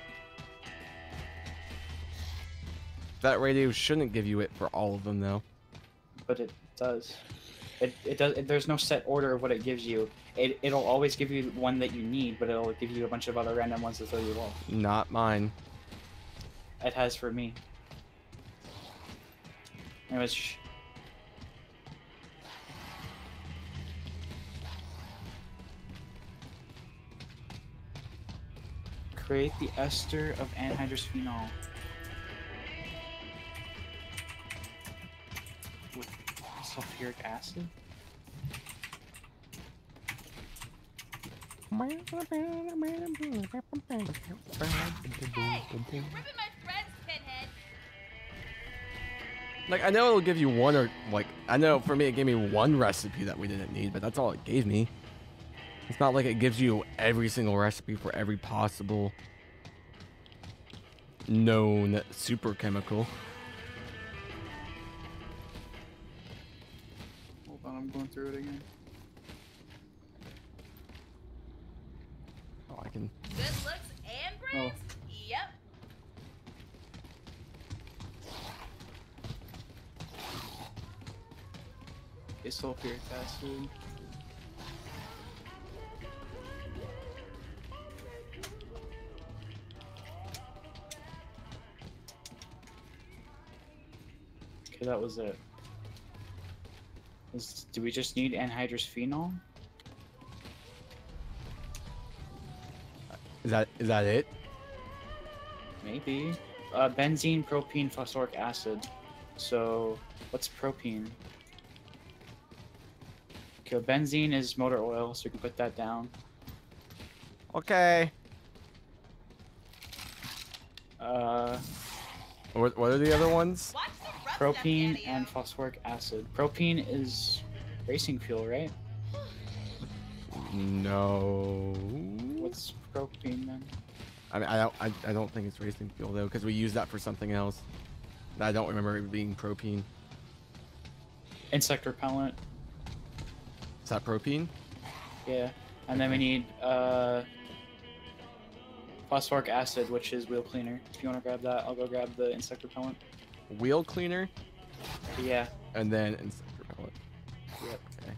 That radio shouldn't give you it for all of them, though. But it does. It, it does. It, there's no set order of what it gives you. It, it'll always give you one that you need, but it'll give you a bunch of other random ones to throw you off. Not mine. It has for me. Anyways. Sh Create the ester of anhydrosphenol. With sulfuric acid? Hey, you're ripping my friends, pinhead! Like, I know it'll give you one or, like, I know for me it gave me one recipe that we didn't need, but that's all it gave me. It's not like it gives you every single recipe for every possible known super chemical. Hold on, I'm going through it again. Oh, I can... Good looks and brains? Oh. Yep. It's sulfuric acid. Okay, that was it. Is, do we just need anhydrous phenol? Is that is that it? Maybe. Uh, benzene, propene, phosphoric acid. So, what's propene? Okay, benzene is motor oil, so you can put that down. Okay. Uh. What What are the other ones? Propene and phosphoric acid. Propene is racing fuel, right? No. What's propene then? I mean, I don't, I, I don't think it's racing fuel though, because we use that for something else. I don't remember it being propene. Insect repellent. Is that propene? Yeah, and then we need uh, phosphoric acid, which is wheel cleaner. If you want to grab that, I'll go grab the insect repellent. Wheel cleaner? Yeah. And then insect repellent. Yep. Okay.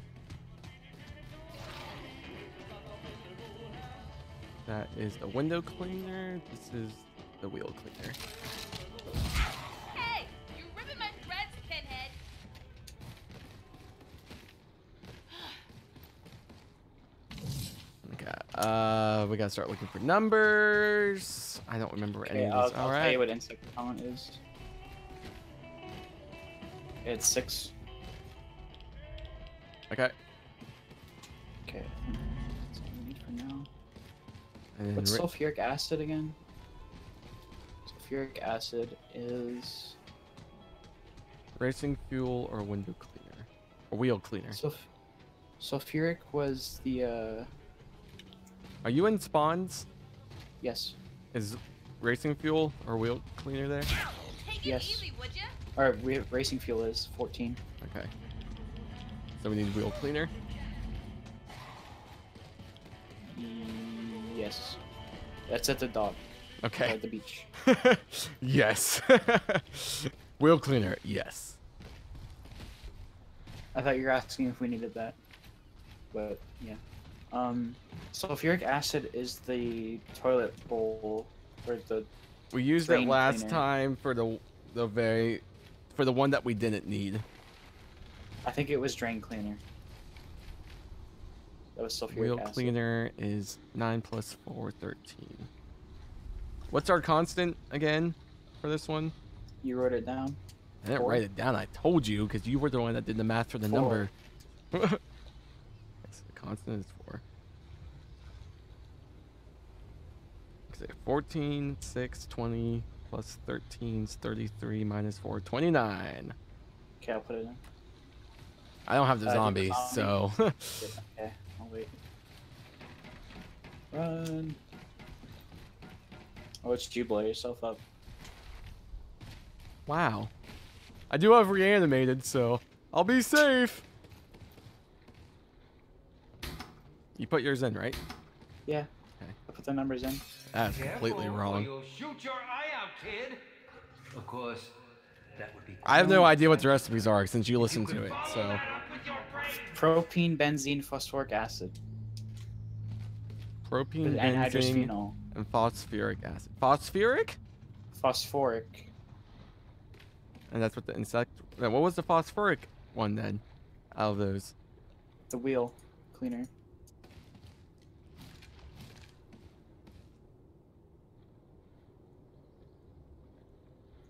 That is the window cleaner. This is the wheel cleaner. Hey, you're ripping my threads, pinhead. Okay. Uh, we gotta start looking for numbers. I don't remember okay, any of these. I'll, All I'll right. tell you what insect repellent is. It's six. Okay. Okay. That's all we need for now. And what's sulfuric acid again? Sulfuric acid is racing fuel or window cleaner, or wheel cleaner. Sulf sulfuric was the. Uh... Are you in spawns? Yes. Is racing fuel or wheel cleaner there? Ow, take it yes. Easy, would you? Our racing fuel is fourteen. Okay. So we need wheel cleaner? Mm, yes. That's at the dock. Okay. At the beach. Yes. Wheel cleaner, yes. I thought you were asking if we needed that. But, yeah. Um, sulfuric acid is the toilet bowl. Or the we used it last cleaner. time for the, the very... For the one that we didn't need. I think it was drain cleaner. That was sulfuric Wheel acid. Cleaner is nine plus four, thirteen. What's our constant again for this one? You wrote it down? I didn't four. write it down. I told you because you were the one that did the math for the four. number. The constant is four. fourteen, six, twenty. Plus thirteen is thirty-three, minus four, twenty-nine. Okay, I'll put it in. I don't have the uh, zombie, so. Okay, I'll wait. Run. Oh, it's you blow yourself up. Wow. I do have reanimated, so I'll be safe. You put yours in, right? Yeah. Okay. I put the numbers in. That's completely wrong. You'll shoot your eye out, kid. Of course, that would be cool. I have no idea what the recipes are since you listened to it. So, propene, benzene, phosphoric acid. Propene, and benzene, hydrosphenol. And phosphoric acid. Phosphoric? Phosphoric. And that's what the insect. What was the phosphoric one then? Out of those, the wheel cleaner.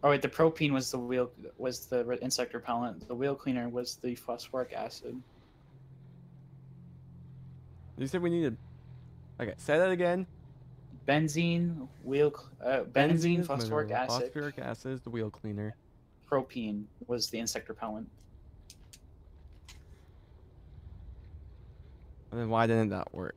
Oh wait, the propene was the wheel was the insect repellent. The wheel cleaner was the phosphoric acid. You said we needed. Okay, say that again. Benzene, wheel, uh, benzene, benzene phosphoric mineral. acid. Phosphoric acid is the wheel cleaner. Propene was the insect repellent. And then why didn't that work?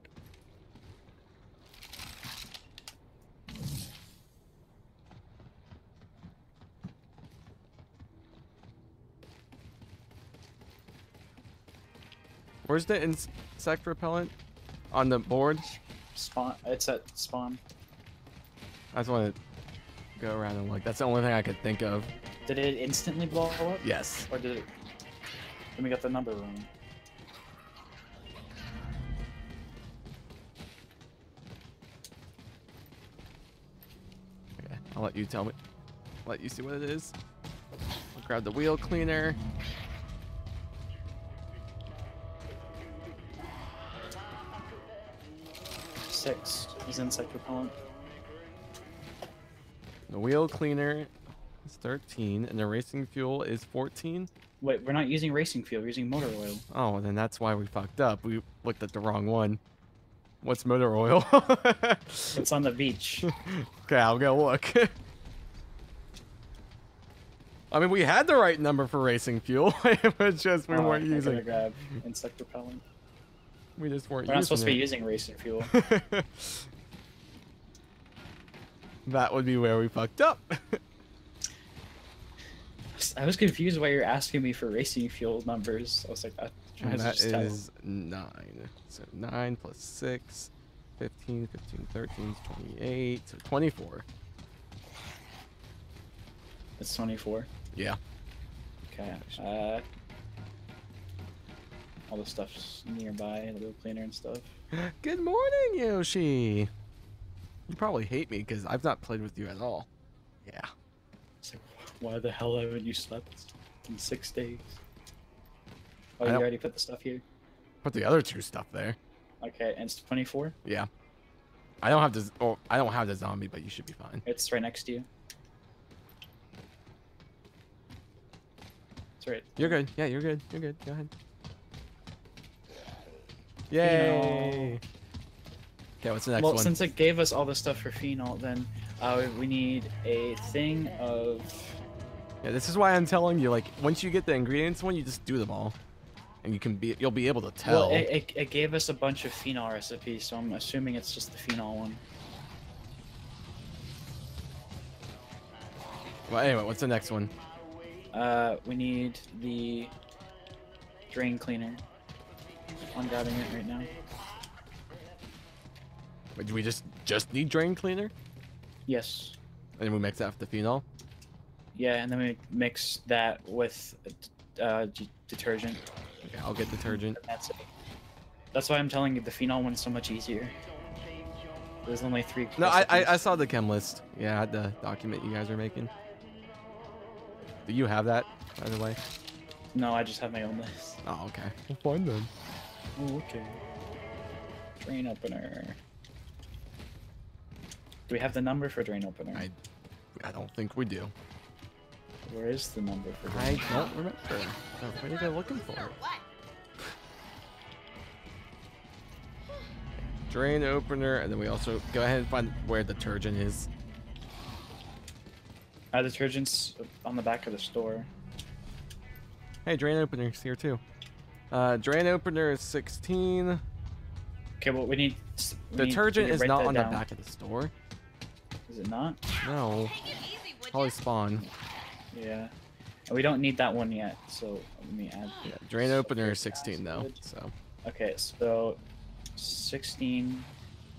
Where's the insect repellent on the board? Spawn. It's at spawn. I just want to go around and look. That's the only thing I could think of. Did it instantly blow up? Yes. Or did it? Then we got the number wrong. Okay, I'll let you tell me. I'll let you see what it is. I'll grab the wheel cleaner. Six. He's insect repellent. The wheel cleaner is thirteen, and the racing fuel is fourteen. Wait, we're not using racing fuel. We're using motor oil. Oh, then that's why we fucked up. We looked at the wrong one. What's motor oil? It's on the beach. Okay, I'll go look. I mean, we had the right number for racing fuel. It was just we oh, weren't using. I'm gonna grab insect repellent. We just weren't. We're using not supposed it. to be using racing fuel. That would be where we fucked up. I was confused why you're asking me for racing fuel numbers. I was like, that just is nine. So nine plus six, fifteen, fifteen, thirteen, twenty-eight, so twenty-four. It's twenty-four. Yeah. Okay. Uh, all the stuff's nearby, the wheel cleaner and stuff. Good morning, Yoshi. You probably hate me because I've not played with you at all. Yeah. So why the hell haven't you slept in six days? Oh, I you already put the stuff here? Put the other two stuff there. Okay, and it's twenty-four? Yeah. I don't have the oh, I don't have the zombie, but you should be fine. It's right next to you. It's right. You're good. Yeah, you're good. You're good. Go ahead. Yay! Phenol. Okay, what's the next well, one? Well, since it gave us all the stuff for phenol, then uh, we need a thing of... Yeah, this is why I'm telling you, like, once you get the ingredients one, you just do them all. And you can be, you'll be able to tell. Well, it, it, it gave us a bunch of phenol recipes, so I'm assuming it's just the phenol one. Well, anyway, what's the next one? Uh, we need the drain cleaner. I'm grabbing it right now. Wait, do we just just need drain cleaner? Yes. And we mix that with the phenol? Yeah, and then we mix that with uh, d detergent. Okay, I'll get detergent. And that's it. That's why I'm telling you the phenol one's so much easier. There's only three. No, I, I I saw the chem list. Yeah, I had the document you guys are making. Do you have that, by the way? No, I just have my own list. Oh, okay. We'll find them. Oh, okay. Drain opener. Do we have the number for drain opener? I, I don't think we do. Where is the number for drain opener? I don't remember. Oh, what are they looking for? Drain opener, and then we also go ahead and find where detergent is. Uh, detergent's on the back of the store. Hey, drain opener's here too. Uh, drain opener is sixteen. Okay, well we need. We detergent need to is not on down. the back of the store. Is it not? No. Probably spawn. Yeah. We don't need that one yet, so let me add. Yeah, drain opener is sixteen though. So. Okay, so sixteen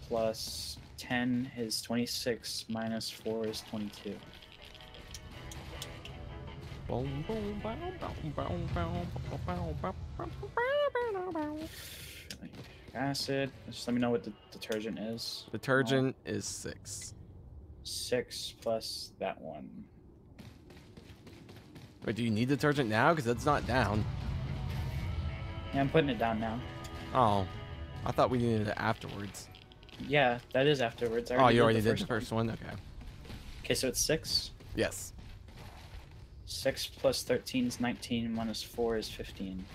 plus ten is twenty-six minus four is twenty-two. Acid. Just let me know what the detergent is. Detergent um, is six. Six plus that one. Wait, do you need detergent now? Because that's not down. Yeah, I'm putting it down now. Oh, I thought we needed it afterwards. Yeah, that is afterwards. I oh, you already did the first, did the first one? one? Okay. Okay, so it's six? Yes. Six plus thirteen is nineteen, minus four is fifteen.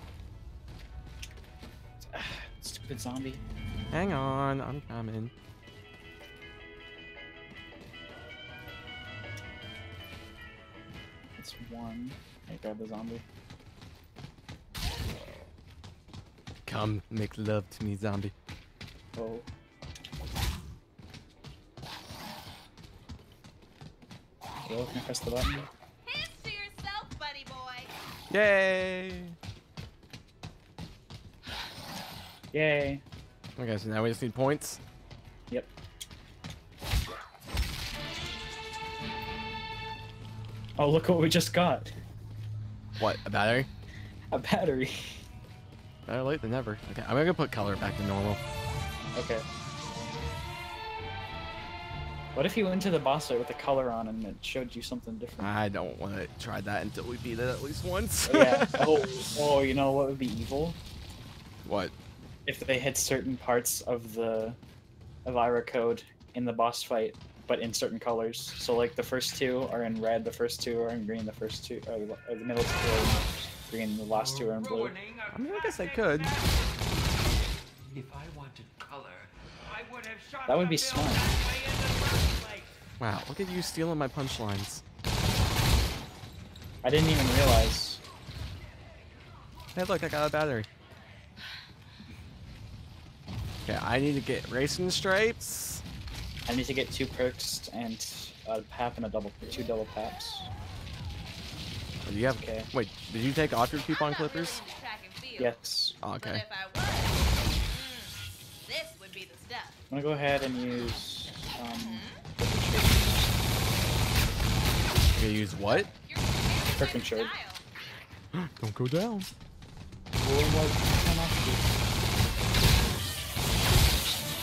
Ugh, stupid zombie. Hang on, I'm coming. It's one. I grab the zombie. Come, make love to me, zombie. Oh. Well, can I press the button? Yay! Yay! Okay, so now we just need points? Yep. Oh, look what we just got! What, a battery? A battery. Better late than never. Okay, I'm gonna put color back to normal. Okay. What if you went to the boss fight with the color on and it showed you something different? I don't want to try that until we beat it at least once. Oh, yeah. Oh, oh, you know what would be evil? What? If they hit certain parts of the Avira code in the boss fight, but in certain colors. So like the first two are in red, the first two are in green, the first two are or the middle two are green, the last two are in blue. I mean, I guess I could. If I wanted color, I would have shot. That would be smart. Wow, look at you stealing my punchlines. I didn't even realize. Hey, look, I got a battery. Okay, I need to get Racing Stripes. I need to get two perks and a pap and a double, two double paps. Do you have? Okay. Wait, did you take off your coupon clippers? Yes. Oh, okay. I'm gonna go ahead and use. Um, you use what? Perk and shirt. Don't go down.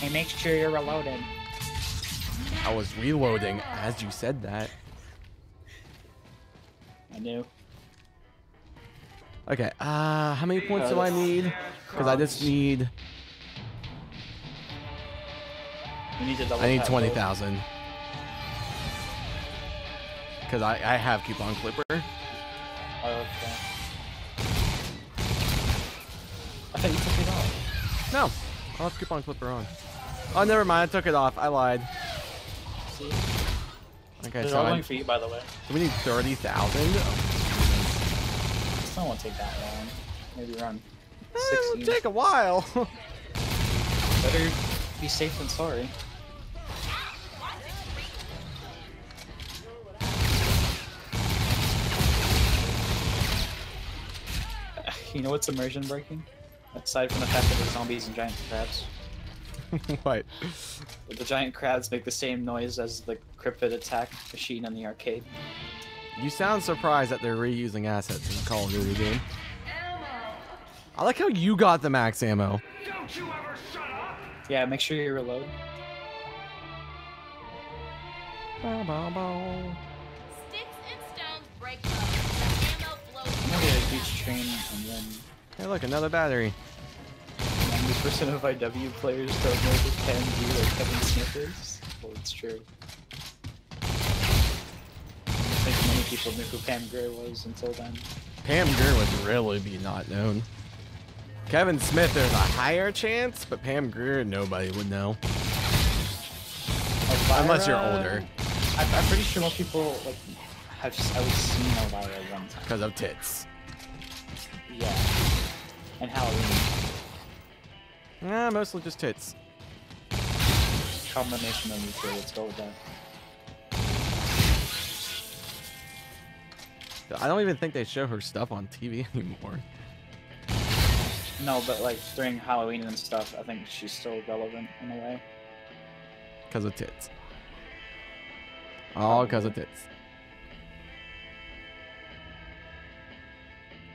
Hey, make sure you're reloading. I was reloading as you said that. I knew. Okay. Uh, how many points do I need? Because I just need. You need to double I need twenty thousand. Because I, I have coupon clipper. Oh, okay. I thought you took it off. No. I'll have coupon clipper on. Oh, never mind. I took it off. I lied. See? Okay, they're so all going for you, by the way. Do we need thirty thousand? This won't take that long. Maybe around eh, sixteen. It'll take a while. Better be safe than sorry. You know what's immersion breaking? Aside from the fact that the zombies and giant crabs. What? The giant crabs make the same noise as the cryptid attack machine in the arcade. You sound surprised that they're reusing assets in the Call of Duty game. Ammo. I like how you got the max ammo. Don't you ever shut up? Yeah, make sure you reload. Ba, ba, ba. Sticks and stones break up. I'm gonna get a beach train and then. Hey, look, another battery. ninety percent of I W players don't know who Pam Grier or Kevin Smith is. Well, it's true. I don't think many people knew who Pam Grier was until then. Pam Grier would really be not known. Kevin Smith, there's a higher chance, but Pam Grier, nobody would know. Elvira, unless you're older. I'm, I'm pretty sure most people like have at least seen Elvira one time. Because of tits. Yeah. And Halloween. Nah, mostly just tits. Combination of the two, let's go with that. I don't even think they show her stuff on T V anymore. No, but like during Halloween and stuff, I think she's still relevant in a way. Because of tits. All because of tits.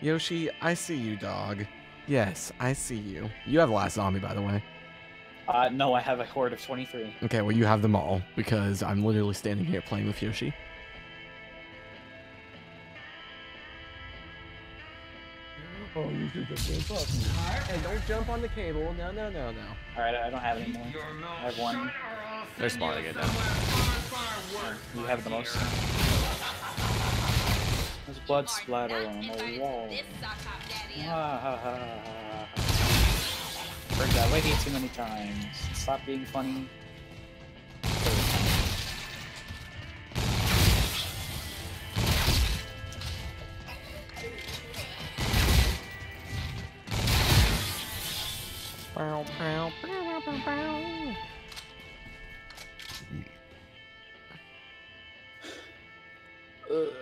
Yoshi, I see you, dog. Yes, I see you. You have Last Zombie, by the way. Uh, no, I have a horde of twenty-three. Okay, well, you have them all, because I'm literally standing here playing with Yoshi. Oh, you should just jump up. And don't jump on the cable. No, no, no, no. Alright, I don't have any more. I have one. They're spawning it now. You have the most. There's blood splatter on the wall. Heard that way too many times. Stop being funny. Bow, bow, bow, bow, bow. Ugh.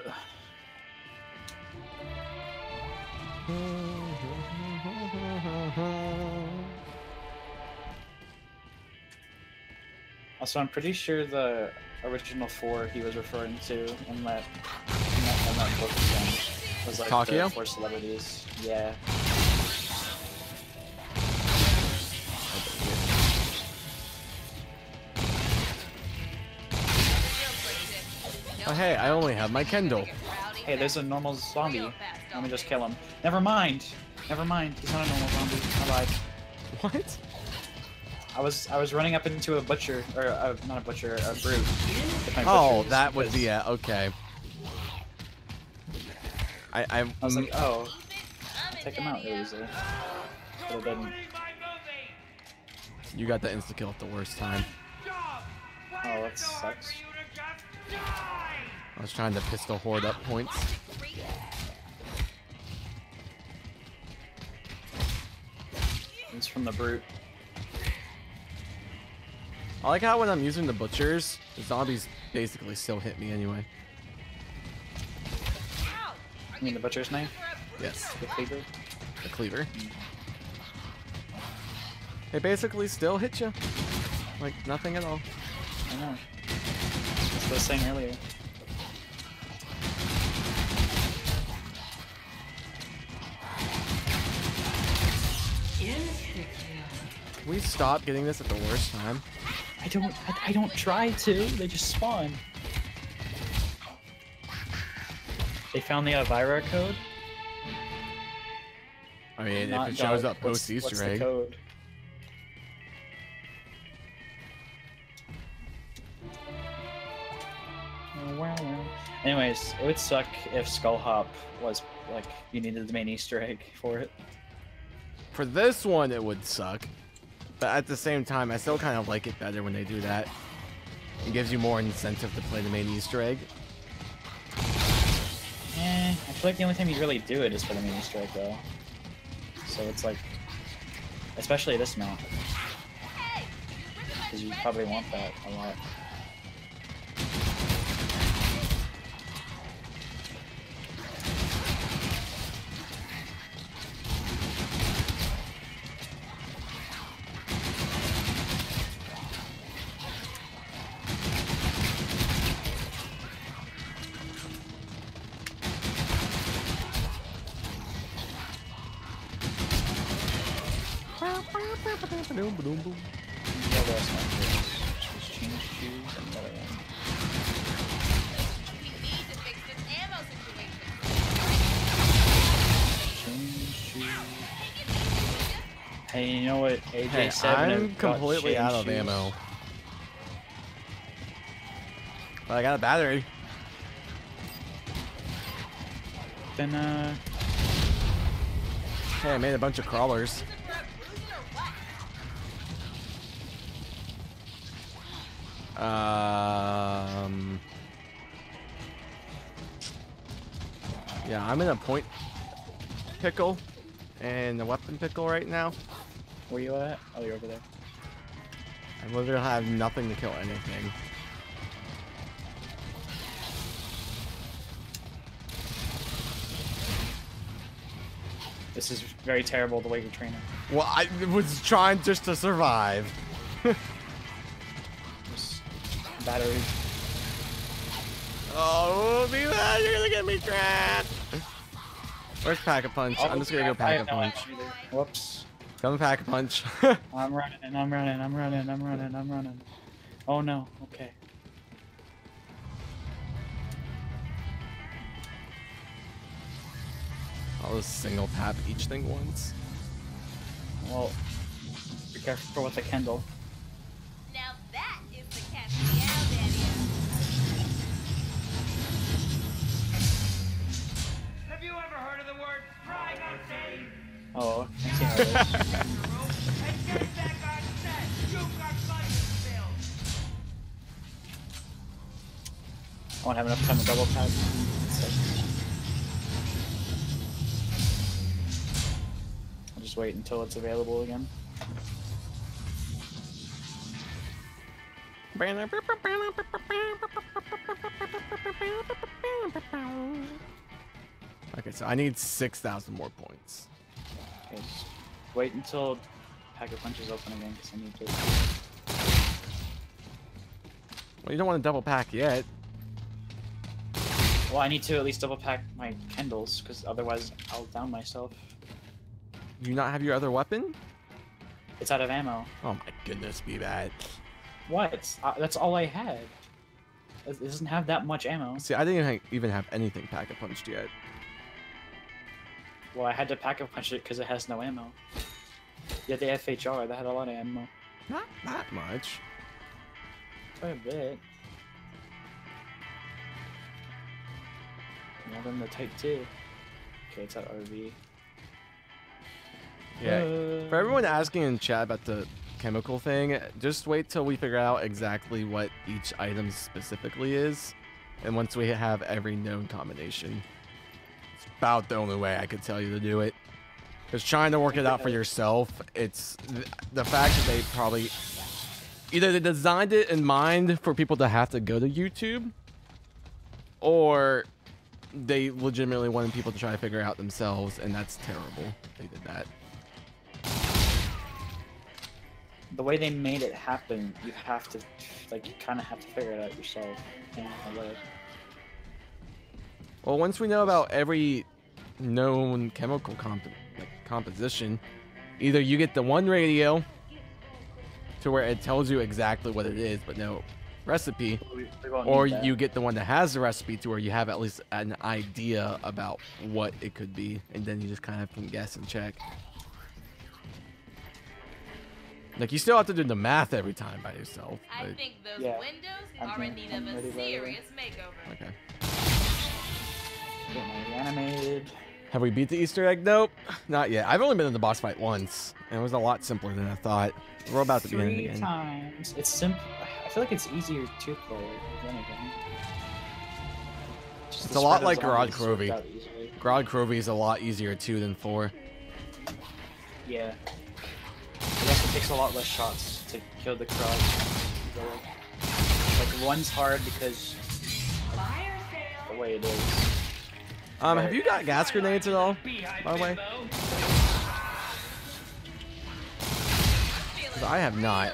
Also, I'm pretty sure the original four he was referring to in that in that, in that book was like Tokyo? The four celebrities. Yeah. Oh hey, I only have my Kendall. Hey, there's a normal zombie. Let me just kill him. Never mind. Never mind. He's not a normal zombie. I lied. What? I was I was running up into a butcher or a, not a butcher, a brute. Oh, that would be a, okay. I I'm, I was like, oh, take him out really easy. But it didn't. You got the insta kill at the worst time. Oh, that sucks. I was trying to pistol hoard up points. It's from the brute. I like how when I'm using the butchers, the zombies basically still hit me anyway. You mean the butcher's name? Yes. The cleaver? The cleaver. They basically still hit you. Like, nothing at all. I know. That's what I was saying earlier. We stop getting this at the worst time. I don't. I, I don't try to. They just spawn. They found the Elvira code. I mean, if it shows up post Easter egg. Code? Anyways, it would suck if Skullhop was like you needed the main Easter egg for it. For this one, it would suck. But at the same time, I still kind of like it better when they do that. It gives you more incentive to play the main Easter egg. Eh, I feel like the only time you really do it is for the main Easter egg, though. So it's like, especially this map, because you probably want that a lot. Hey, you know what A J hey, said? I'm completely out of shoes. ammo. But I got a battery. Then, uh. Hey, I made a bunch of crawlers. Um. Yeah, I'm in a point pickle and a weapon pickle right now. Where you at? Oh, you're over there. I literally have nothing to kill anything. This is very terrible the way you're training. Well, I was trying just to survive. Battery. Oh, be bad. You're gonna get me trapped. Where's Pack-a-Punch? I'm just gonna go Pack-a-Punch. No Whoops. Come Pack-a-Punch. I'm running, I'm running, I'm running, I'm running, I'm running. Oh no, okay. I'll just single tap each thing once. Well, be careful with the Kendall. Now that is the Castiel. Have you ever heard of the word pride on stage? Oh, I see how it is. I won't have enough time to double tap. I'll just wait until it's available again. Okay, so I need six thousand more points. Okay, just wait until Pack-a-Punch is open again, because I need to. Well, you don't want to double pack yet. Well, I need to at least double pack my Kendalls, because otherwise I'll down myself. Do you not have your other weapon? It's out of ammo. Oh my goodness, be bad. What? Uh, that's all I had. It doesn't have that much ammo. See, I didn't even have anything Pack-a-Punched yet. Well, I had to Pack-a-Punch it because it has no ammo. Yeah, the F H R, that had a lot of ammo. Not that much. Quite a bit. More than the Type Two. Okay, it's at R V. Yeah. Uh, For everyone asking in chat about the chemical thing, just wait till we figure out exactly what each item specifically is, and once we have every known combination. It's about the only way I could tell you to do it. Because trying to work it out for yourself, it's th the fact that they probably either they designed it in mind for people to have to go to YouTube, or they legitimately wanted people to try to figure out themselves, and that's terrible. They did that. The way they made it happen, you have to, like, you kind of have to figure it out yourself. Well, once we know about every known chemical comp like composition, either you get the one radio to where it tells you exactly what it is, but no recipe, we, we or you get the one that has the recipe to where you have at least an idea about what it could be, and then you just kind of can guess and check. Like, you still have to do the math every time by yourself. I like, think those yeah. windows are in need of a serious makeover. Okay. Getting animated. Have we beat the Easter egg? Nope, not yet. I've only been in the boss fight once, and it was a lot simpler than I thought. We're about to be in it again. Three times. It's simple. I feel like it's easier to play than again. It's a lot like Garage Crovey. Garage Crovey is a lot easier two than four. Yeah. I guess it takes a lot less shots to kill the crowd. Like, one's hard because the way it is. Um, have you got gas grenades at all, by the way? I have not.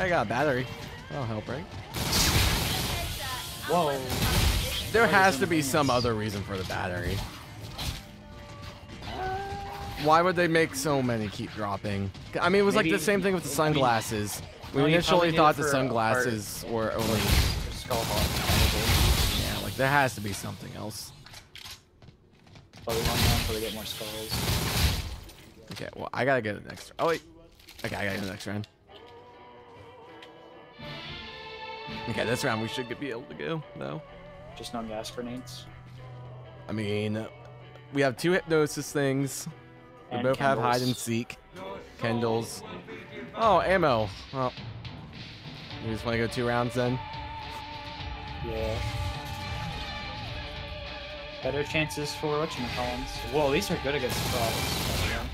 I got a battery. That'll help, right? Whoa. There has to be some other reason for the battery. Why would they make so many keep dropping? I mean, it was Maybe, like the same thing with the sunglasses. We initially thought the sunglasses uh, were only... Skullhop. Yeah, like, there has to be something else. Probably one more until they get more skulls. Okay, well, I gotta get an extra. Oh, wait. Okay, I gotta get an extra round. Okay, this round we should be able to go, though. Just non gas grenades? I mean, we have two hypnosis things. We and both Kendall's. have hide and seek. Kendall's. Oh, ammo. Oh. You just want to go two rounds then? Yeah. Better chances for whatchamacallins. Whoa, these are good against the problems.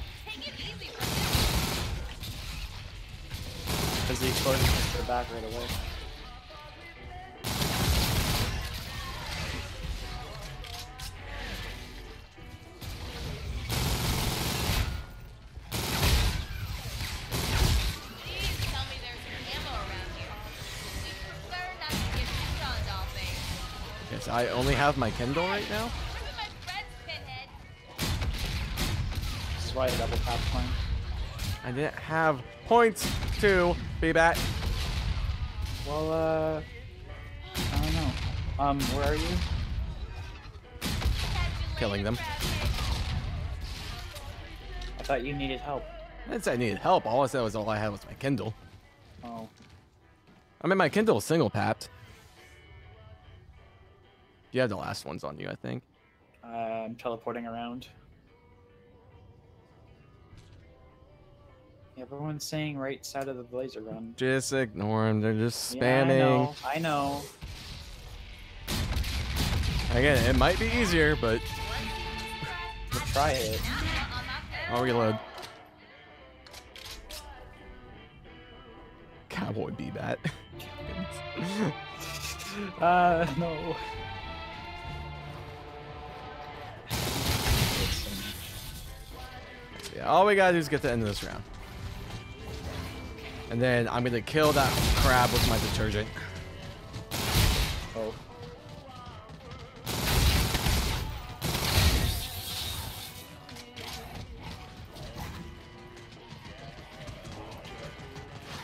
Because the explosion hits their back right away. I only have my Kendall right now. This is why I double tap point. I didn't have points to be back. Well, uh, I don't know. Um, where are you? Killing them. I thought you needed help. I didn't say I needed help. All I said was all I had was my Kendall. Oh. I mean, my Kendall is single papped. You have the last ones on you, I think. Uh, I'm teleporting around. Everyone's saying right side of the blazer run. Just ignore them. They're just spamming. Yeah, I know. I know. Again, it might be easier, but... We'll try it. I'll reload. Cowboy B-Bat. uh, no. Yeah, all we gotta do is get to the end of this round. And then I'm gonna kill that crab with my detergent. Oh.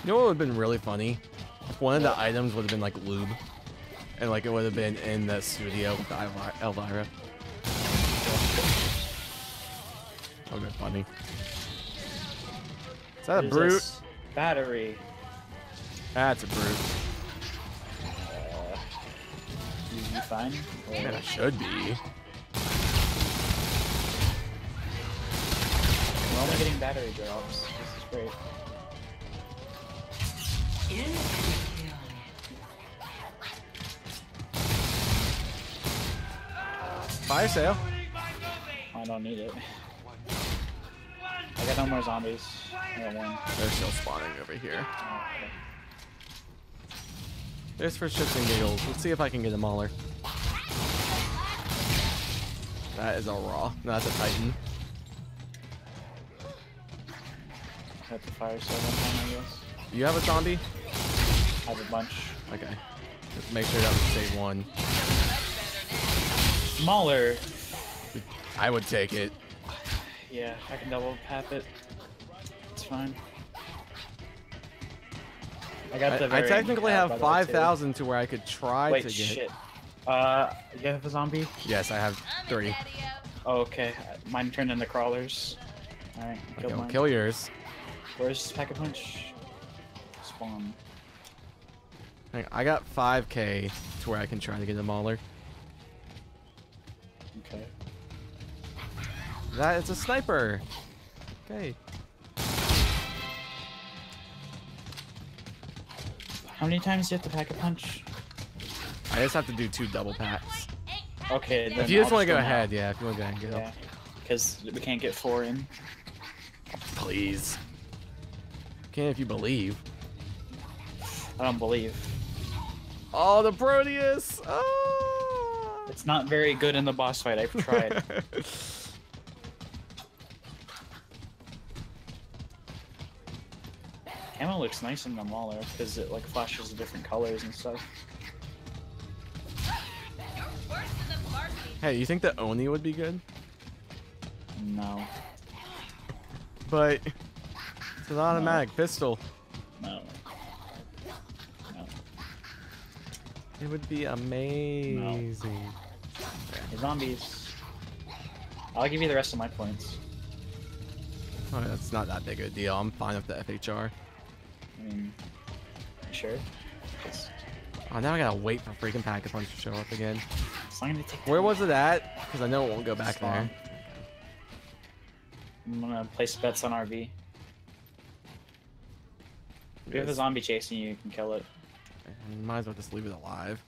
You know what would have been really funny? If one of the items would have been like lube. And like it would have been in the studio with Elvira. That would have been funny. Is that a brute? Battery. That's a brute. Uh, you, you fine? Man, I should be. We're only getting battery drops. This is great. Fire sale. I don't need it. I got no more zombies. I got one. They're still spawning over here. Oh, okay. There's for shits and giggles. Let's see if I can get a Mauler. That is a raw. No, that's a Titan. That's a fire sale one time, I guess. You have a zombie? I have a bunch. Okay. Just make sure that would save one. Mauler. I would take it. Yeah, I can double tap it. It's fine. I got the. I, I technically have five thousand to where I could try Wait, to get. Shit. Uh, you have a zombie? Yes, I have three. Oh, okay. Mine turned into crawlers. All right. Kill, okay, mine. Kill yours. Where's Pack-a-Punch? Spawn. I got five K to where I can try to get a Mauler. Okay. That is a sniper. Okay. How many times do you have to pack a punch? I just have to do two double packs. Okay. Then if you just want to go ahead, out. yeah. If you want to go ahead and get up. Because we can't get four in. Please. Can if you believe. I don't believe. Oh, the Proteus! Oh. It's not very good in the boss fight. I've tried. Camo looks nice in the Mauler because it like flashes the different colors and stuff. Hey, you think the Oni would be good? No. But it's an automatic no. pistol. No. It would be amazing. No. Hey, zombies. I'll give you the rest of my points. Oh, that's not that big of a deal. I'm fine with the F H R. I mean, you sure? It's... Oh, now I gotta wait for freaking Pack-a-Punch to show up again. It's not gonna take Where was it at? Because I know it won't go back there. I'm gonna place bets on R V. If you have a zombie chasing you, you can kill it. I might as well just leave it alive.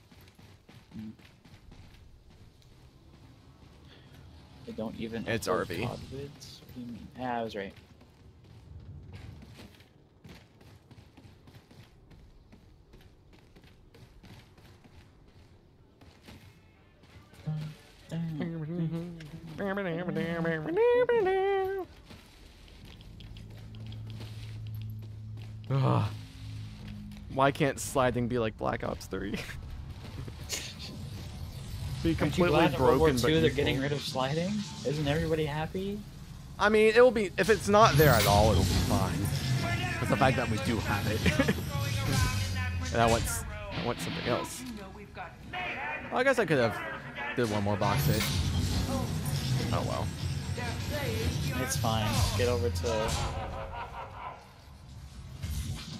They don't even. It's R V. What do you mean? Yeah, I was right. Ugh. Why can't sliding be like Black Ops three? Be completely Aren't you glad broken. In World War two, but they're getting rid of sliding. Isn't everybody happy? I mean, it'll be if it's not there at all, it'll be fine. But the fact that we do have it, and I want, I want something else. Well, I guess I could have did one more box hit. Oh well. It's fine. Get over to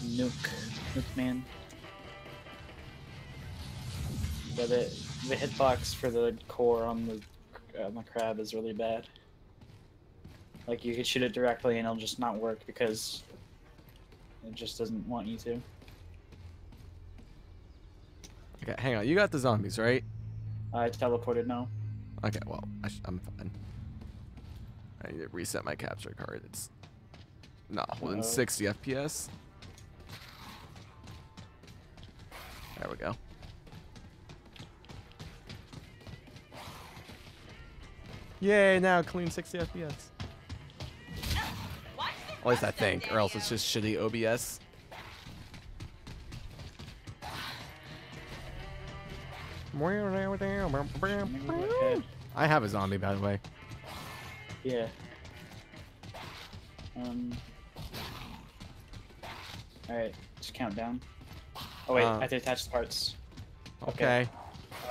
Nuke. Nuke Man. Yeah, the, the hitbox for the core on the, on the crab is really bad. Like, you could shoot it directly and it'll just not work because it just doesn't want you to. Okay, hang on. You got the zombies, right? I teleported now. Okay, well, I sh I'm fine. I need to reset my capture card. It's not holding uh, sixty F P S. There we go. Yay, now clean sixty F P S. At least I think, or else it's just shitty O B S. I have a zombie, by the way. Yeah. Um. All right, just count down. Oh wait, uh, I have to attach the parts. Okay. Okay.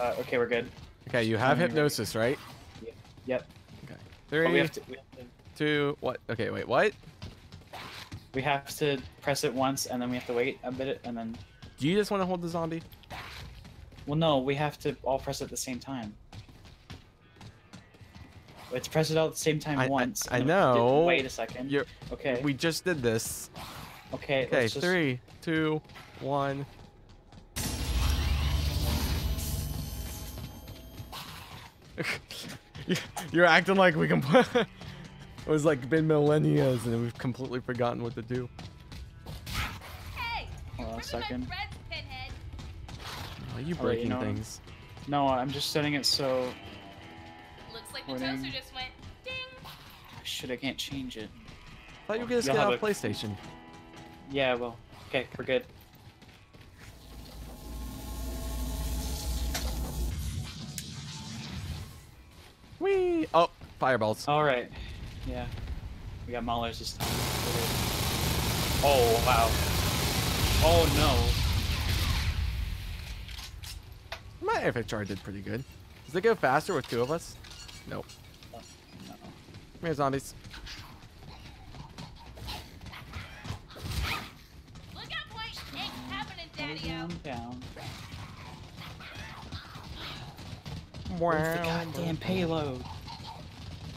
Uh, okay, we're good. Okay, you have hypnosis, right? Yep. Yep. Okay. Three. Oh, we have to, we have to... Two. What? Okay, wait. What? We have to press it once, and then we have to wait a bit, and then. Do you just want to hold the zombie? Well, no. We have to all press it at the same time. Let's press it all at the same time I, once. I, I know. Wait a second. You're, okay. We just did this. Okay. Okay. Let's just... Three, two, one. You're acting like we can. It was like been millennia and we've completely forgotten what to do. Hey, hold on a second. Are you breaking oh, you know, things? No, I'm just setting it so. Looks like the toaster just went ding. Shit, I can't change it. I thought you were gonna get out a... PlayStation. Yeah, well, okay, we're good. Whee! Oh, fireballs. Alright. Yeah. We got Maulers this time. Oh, wow. Oh, no. My F H R did pretty good. Does it go faster with two of us? Nope. No. Come here, zombies. Look out, boys. Ain't happening, Daddy-o. Down. Where's the goddamn payload?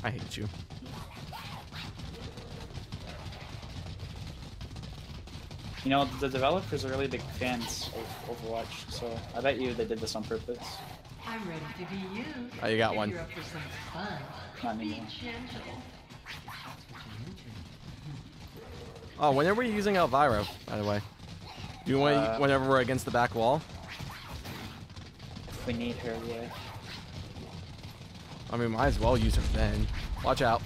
I hate you. You know, the developers are really big fans of Overwatch, so I bet you they did this on purpose. I'm ready to be you. Oh, you got one. You're up for some fun. Not me. Oh, when are we using Elvira, by the way? Do you want uh, whenever we're against the back wall? We need her, yeah. I mean, might as well use her then. Watch out.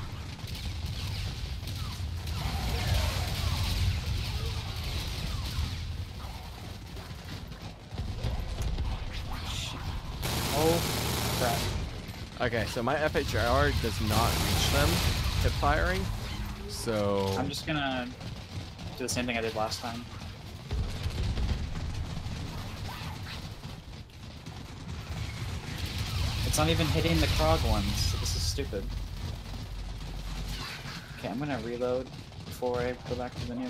Oh, crap. Okay, so my F H R does not reach them hip firing. So. I'm just gonna do the same thing I did last time. It's not even hitting the Krog ones, so this is stupid. Okay, I'm gonna reload before I go back to the nuke.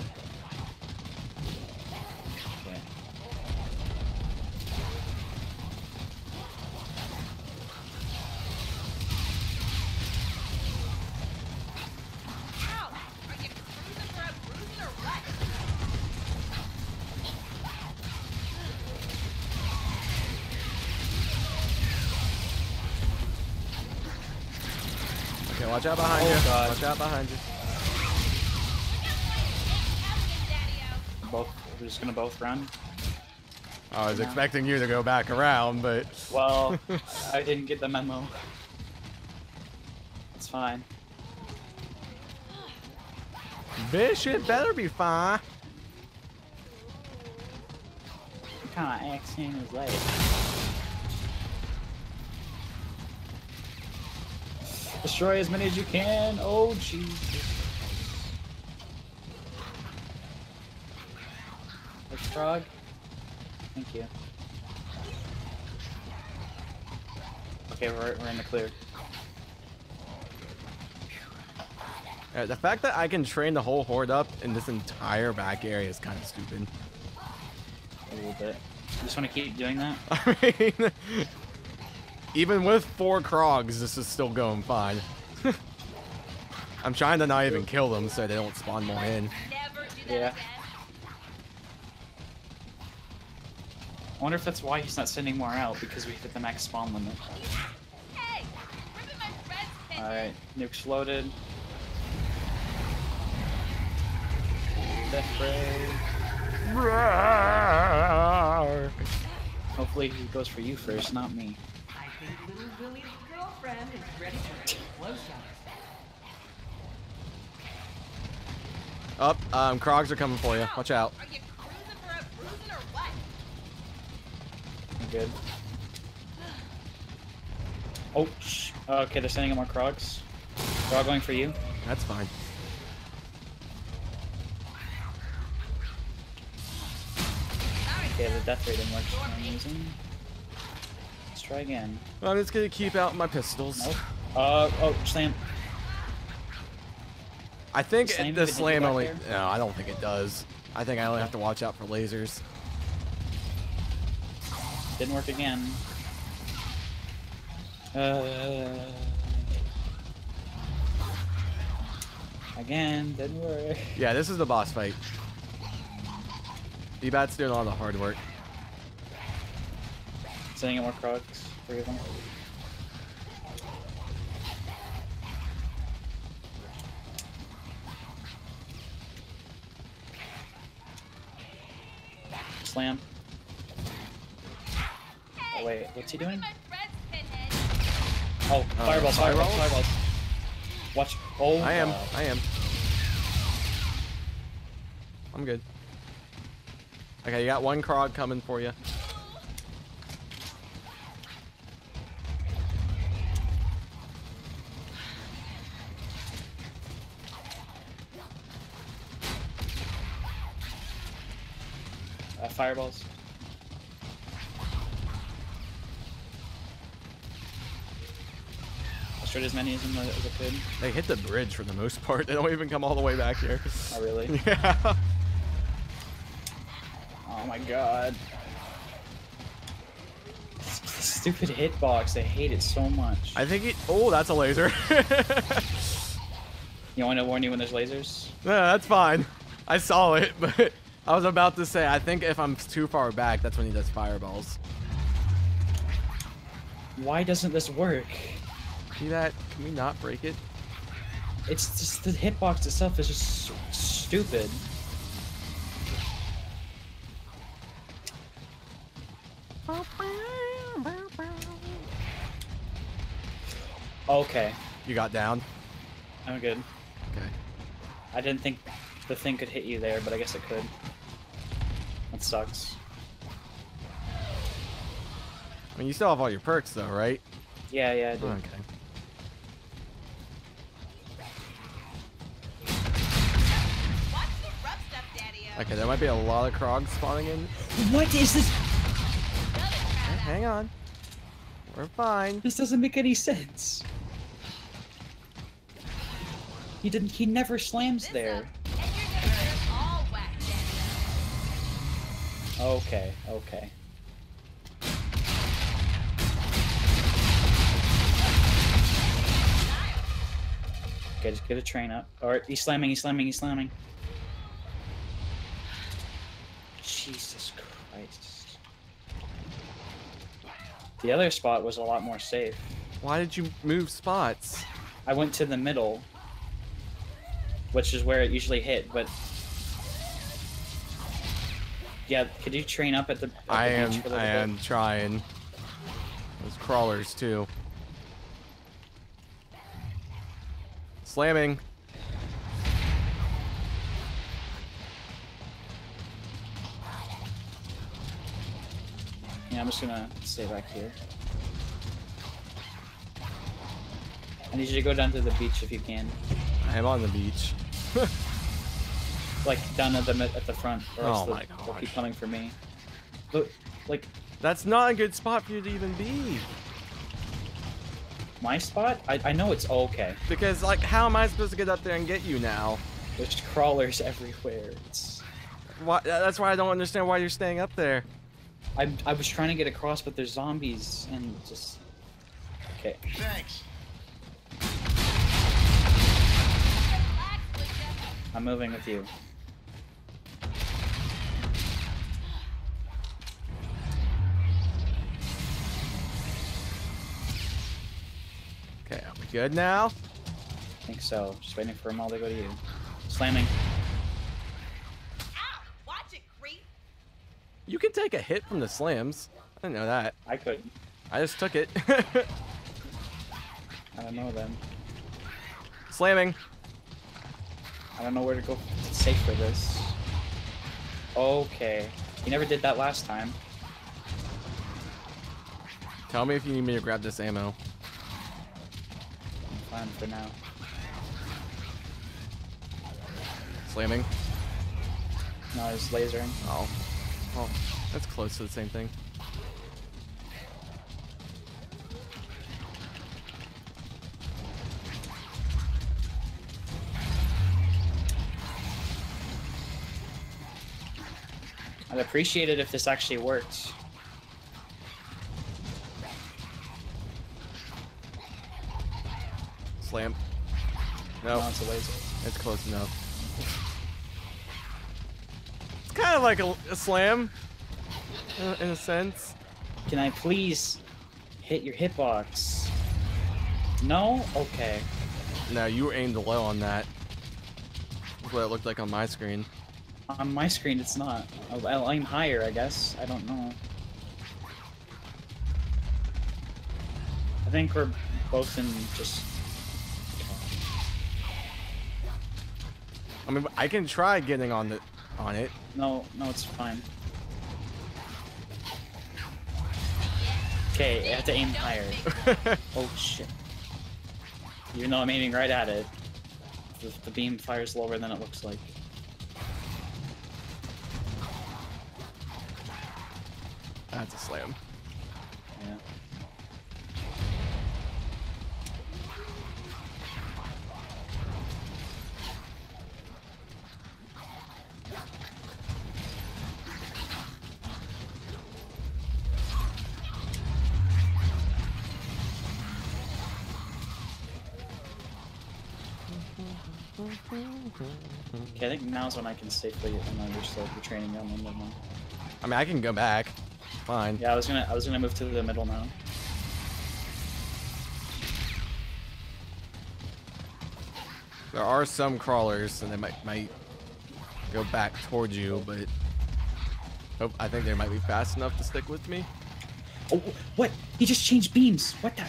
Okay. Ow! Are you cruising for a bruising or what? Okay, watch out behind oh, you. God. Watch out behind you. Both, we're just gonna both run. I was no. expecting you to go back around, but. Well, I didn't get the memo. It's fine. Bitch, it better be fine. What kind of accent is that? Destroy as many as you can. Oh, Jesus. That's frog. Thank you. Okay, we're, we're in the clear. Yeah, the fact that I can train the whole horde up in this entire back area is kind of stupid. A little bit. You just want to keep doing that? I mean... Even with four Krogs, this is still going fine. I'm trying to not even kill them so they don't spawn more in. Never do that yeah. again. I wonder if that's why he's not sending more out, because we hit the max spawn limit. Hey, ripping my friend's pin. Alright, nuke's loaded. Death ray. Roar. Hopefully he goes for you first, not me. Little Willie's girlfriend is ready for a close-up. Up, um, Krogs are coming for you. Watch out. Are you cruising for a bruising or what? I'm good. Oh, sh uh, okay, they're sending out more Krogs. They're all going for you. That's fine. Okay, the death rate didn't work for some reason. Let's try again. I'm just gonna keep out my pistols. Nope. Uh, oh, slam. I think slam, the slam only... There? No, I don't think it does. I think I only have to watch out for lasers. Didn't work again. Uh, again, didn't work. Yeah, this is the boss fight. D-Bat's doing all the hard work. Sending out more Krogs. Three of them. Slam. Hey, oh wait, what's he doing? Oh, fireballs, uh, fireballs, fireballs. Watch. Oh, I am, uh, I am. I'm good. Okay, you got one Krog coming for you. Uh, fireballs. Destroyed as many as I could. They hit the bridge for the most part. They don't even come all the way back here. Oh, really? Yeah. Oh my god. This stupid hitbox. I hate it so much. I think it. Oh, that's a laser. You want to warn you when there's lasers? No, that's fine. I saw it, but I was about to say, I think if I'm too far back, that's when he does fireballs. Why doesn't this work? See that? Can we not break it? It's just the hitbox itself is just so stupid. Okay. You got down? I'm good. Okay. I didn't think the thing could hit you there, but I guess it could. That sucks. I mean, you still have all your perks though, right? Yeah, yeah, I do. Okay. Okay, there might be a lot of Krogs spawning in. What is this? Hang on. We're fine. This doesn't make any sense. He didn't he never slams there. Okay, okay. Okay, just get a train up. Alright, he's slamming, he's slamming, he's slamming. Jesus Christ. The other spot was a lot more safe. Why did you move spots? I went to the middle, which is where it usually hit, but... Yeah, could you train up at the... At I the am, for a I bit? am trying. Those crawlers, too. Slamming. Yeah, I'm just gonna stay back here. I need you to go down to the beach if you can. I am on the beach. Like down at the at the front, or else oh my gosh, they'll keep coming for me. Look, like that's not a good spot for you to even be. My spot? I, I know it's okay. Because like, how am I supposed to get up there and get you now? There's crawlers everywhere. It's... Why, that's why I don't understand why you're staying up there. I, I was trying to get across, but there's zombies and just... Okay. Thanks. I'm moving with you. Okay, are we good now? I think so. Just waiting for them all to go to you. Slamming. Ow! Watch it, creep! You can take a hit from the slams. I didn't know that. I could. I just took it. I don't know then. Slamming. I don't know where to go safe for this. Okay. He never did that last time. Tell me if you need me to grab this ammo. I'm fine for now. Slamming? No, it's lasering. Oh. Oh, that's close to the same thing. I'd appreciate it if this actually worked. Slam. No. No, it's a laser. It's close enough. It's kind of like a, a slam, uh, in a sense. Can I please hit your hitbox? No? Okay. No, you aimed low on that. That's what it looked like on my screen. On my screen, it's not. I'll, I'll aim higher, I guess. I don't know. I think we're both in just... I mean, I can try getting on the on it. No, no, it's fine. Okay, I have to aim higher. Oh, shit. Even though I'm aiming right at it, the, the beam fires lower than it looks like. That's a slam. Yeah. Okay, I think now's when I can safely unleash the training on one level. I mean, I can go back. Fine. Yeah, I was gonna I was gonna move to the middle now. There are some crawlers and they might might go back towards you, but oh, I think they might be fast enough to stick with me. Oh, what? He just changed beams. What the?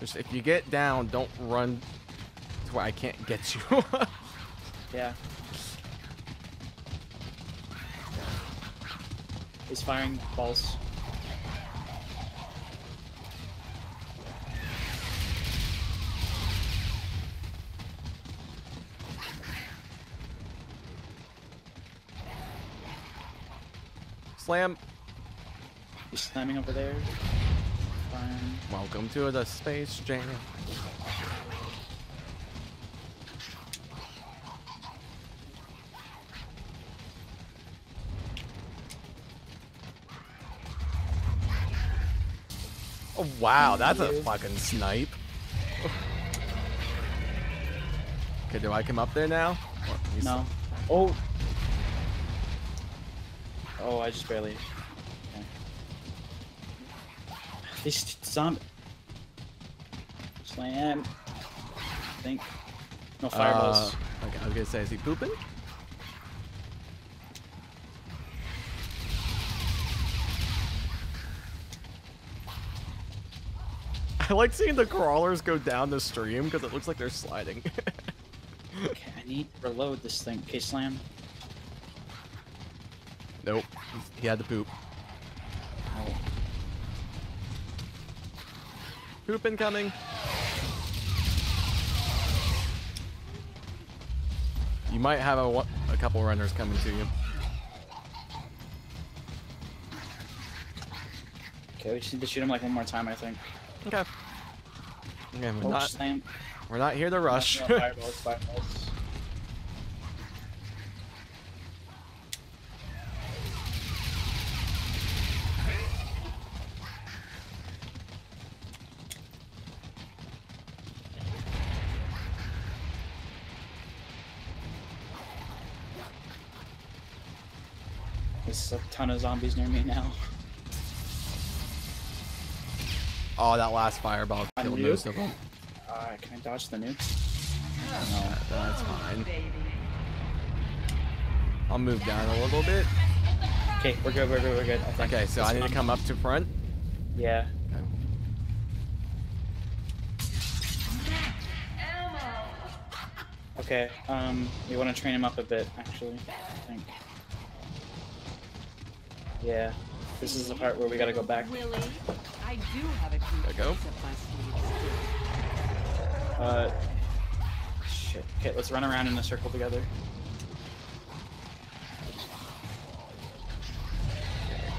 Just if you get down, don't run to where I can't get you. Yeah. He's firing balls. Slam. You're slamming over there. Fine. Welcome to the Space Jam. Oh, wow, that's a fucking snipe. Okay, do I come up there now? No. Oh. Oh, I just barely. Okay. This zombie. Slam. I think. No fireballs. Uh, okay, I was gonna say, is he pooping? I like seeing the crawlers go down the stream because it looks like they're sliding. Okay, I need to reload this thing. Okay, slam. Nope. He had to poop. Oh. Poop incoming. You might have a, a couple runners coming to you. Okay, we just need to shoot him like one more time, I think. Okay. Okay, we're, oh, not, we're not here to rush. No, no, fireballs, fireballs. There's a ton of zombies near me now. Oh, that last fireball killed most of them. Uh, can I dodge the nuke? No, no, that's fine. I'll move down a little bit. Okay, we're good, we're good, we're good. I think. Okay, so I need to come up to front? Yeah. Okay. Okay, um, you want to train him up a bit, actually, I think. Yeah, this is the part where we gotta go back. Willie, I do have a few things up my sleeve. Uh, shit. Okay, let's run around in a circle together.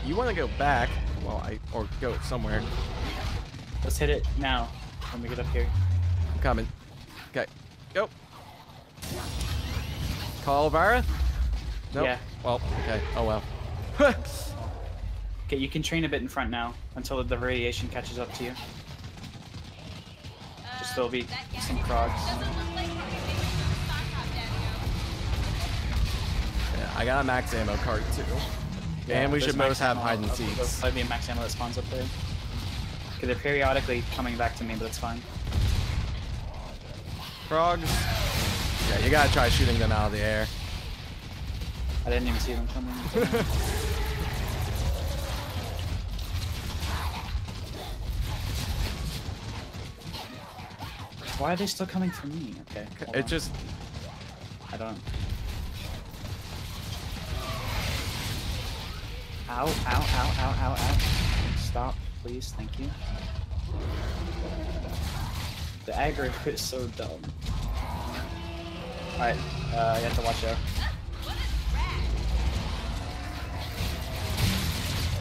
You want to go back? Well, I or go somewhere. Let's hit it now when we get up here. I'm coming. Okay, go. Call Vara? No. Nope. Yeah. Well, okay. Oh well. Okay, you can train a bit in front now until the radiation catches up to you. Uh, Just there'll be some frogs. Like yeah, I got a max ammo cart too. Yeah, and we should both have hide and seek. Might be a max ammo that spawns up there. Okay, they're periodically coming back to me, but it's fine. Frogs. Yeah, you gotta try shooting them out of the air. I didn't even see them coming. Why are they still coming for me? Okay. It on. just. I don't. Ow, ow, ow, ow, ow, ow. Stop, please. Thank you. The aggro is so dumb. Alright, uh, you have to watch out.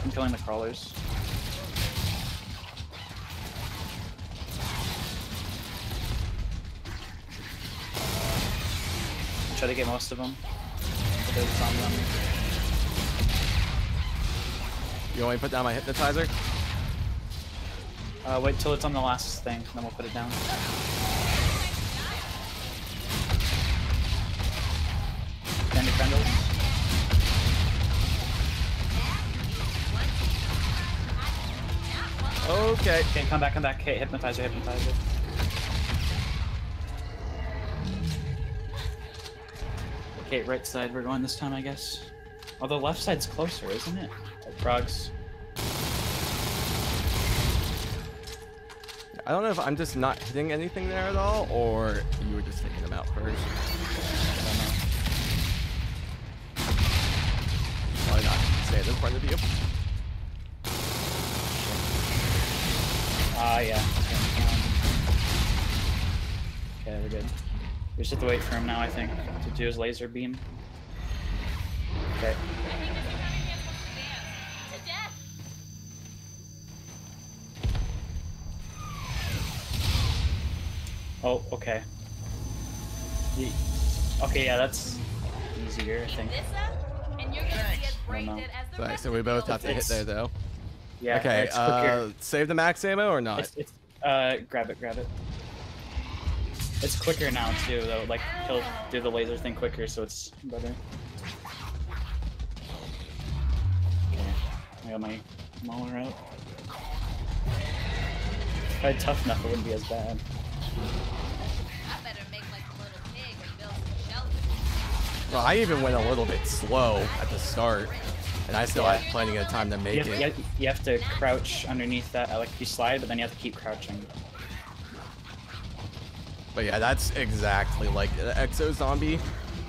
I'm killing the crawlers. I'll try to get most of them. But there's a zombie on me. You want me to put down my hypnotizer? Uh, wait till it's on the last thing, then we'll put it down. Dandy Kendall. Okay. Okay, come back, come back. Hey, hypnotizer, hypnotizer. Okay, right side we're going this time, I guess. Although left side's closer, isn't it? Oh, frogs. I don't know if I'm just not hitting anything there at all, or you were just taking them out first. I don't know. Probably not stand in front of you. Ah, uh, yeah. Okay, um, okay, we're good. We just have to wait for him now, I think, to do his laser beam. Okay. Oh, okay. Ye okay, yeah, that's easier, I think. I don't know. Right, so we both have to it's, hit there, though. Yeah. Okay. It's uh, save the max ammo or not? It's, it's, uh, grab it, grab it. It's quicker now too, though. Like he'll do the laser thing quicker, so it's better. Okay. I got my Mauler out. If I had tough enough, it wouldn't be as bad. I better make like a little pig and build some shelter. Well, I even went a little bit slow at the start, and I still yeah. had plenty of time to make you have, it. You have, you have to crouch underneath that, like you slide, but then you have to keep crouching. But yeah, that's exactly like the Exo Zombie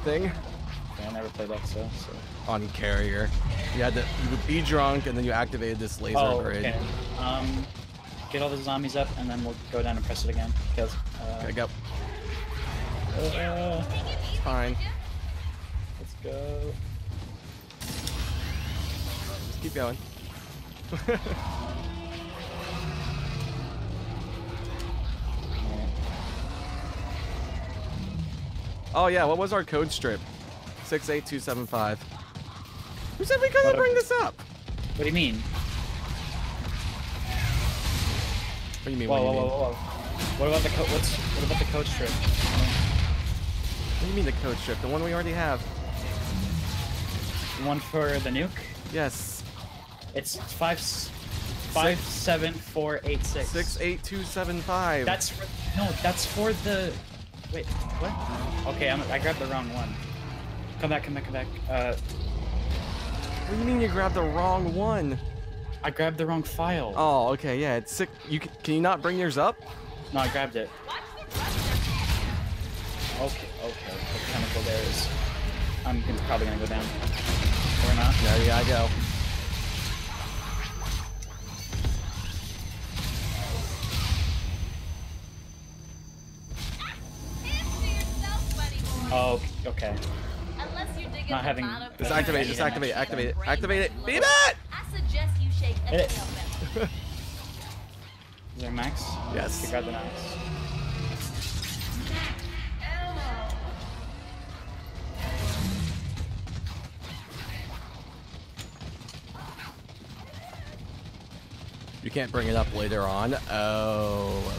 thing. Yeah, I never played Exo, so. On Carrier. You had to you would be drunk, and then you activated this laser oh, grid. Okay. Um, Get all the zombies up, and then we'll go down and press it again. Okay, let's, uh, okay go. Uh, Fine. Let's go. Just keep going. Right. Oh yeah, what was our code strip? six eight two seven five. Who said we couldn't bring this up? What do you mean? What do you mean? Whoa, what do you whoa, mean? whoa, whoa, What about the code? What's what about the code strip? What do you mean the code strip? The one we already have. The one for the nuke? Yes. It's five, five, six, seven, four, eight, six. Six, eight, two, seven, five. That's for, no. That's for the. Wait, what? Okay, I'm, I grabbed the wrong one. Come back, come back, come back. Uh. What do you mean you grabbed the wrong one? I grabbed the wrong file. Oh, okay, yeah, it's sick. You can, can you not bring yours up? No, I grabbed it. Okay, Okay, the chemical there is... I'm probably gonna go down. Or not. There you I go. Oh, okay. Unless you're digging not having... Just activate, just activate, activate it, activate it. Beat it! I suggest you shake a tail feather. Is there a max? Yes. Grab the max. You can't bring it up later on. Oh, okay.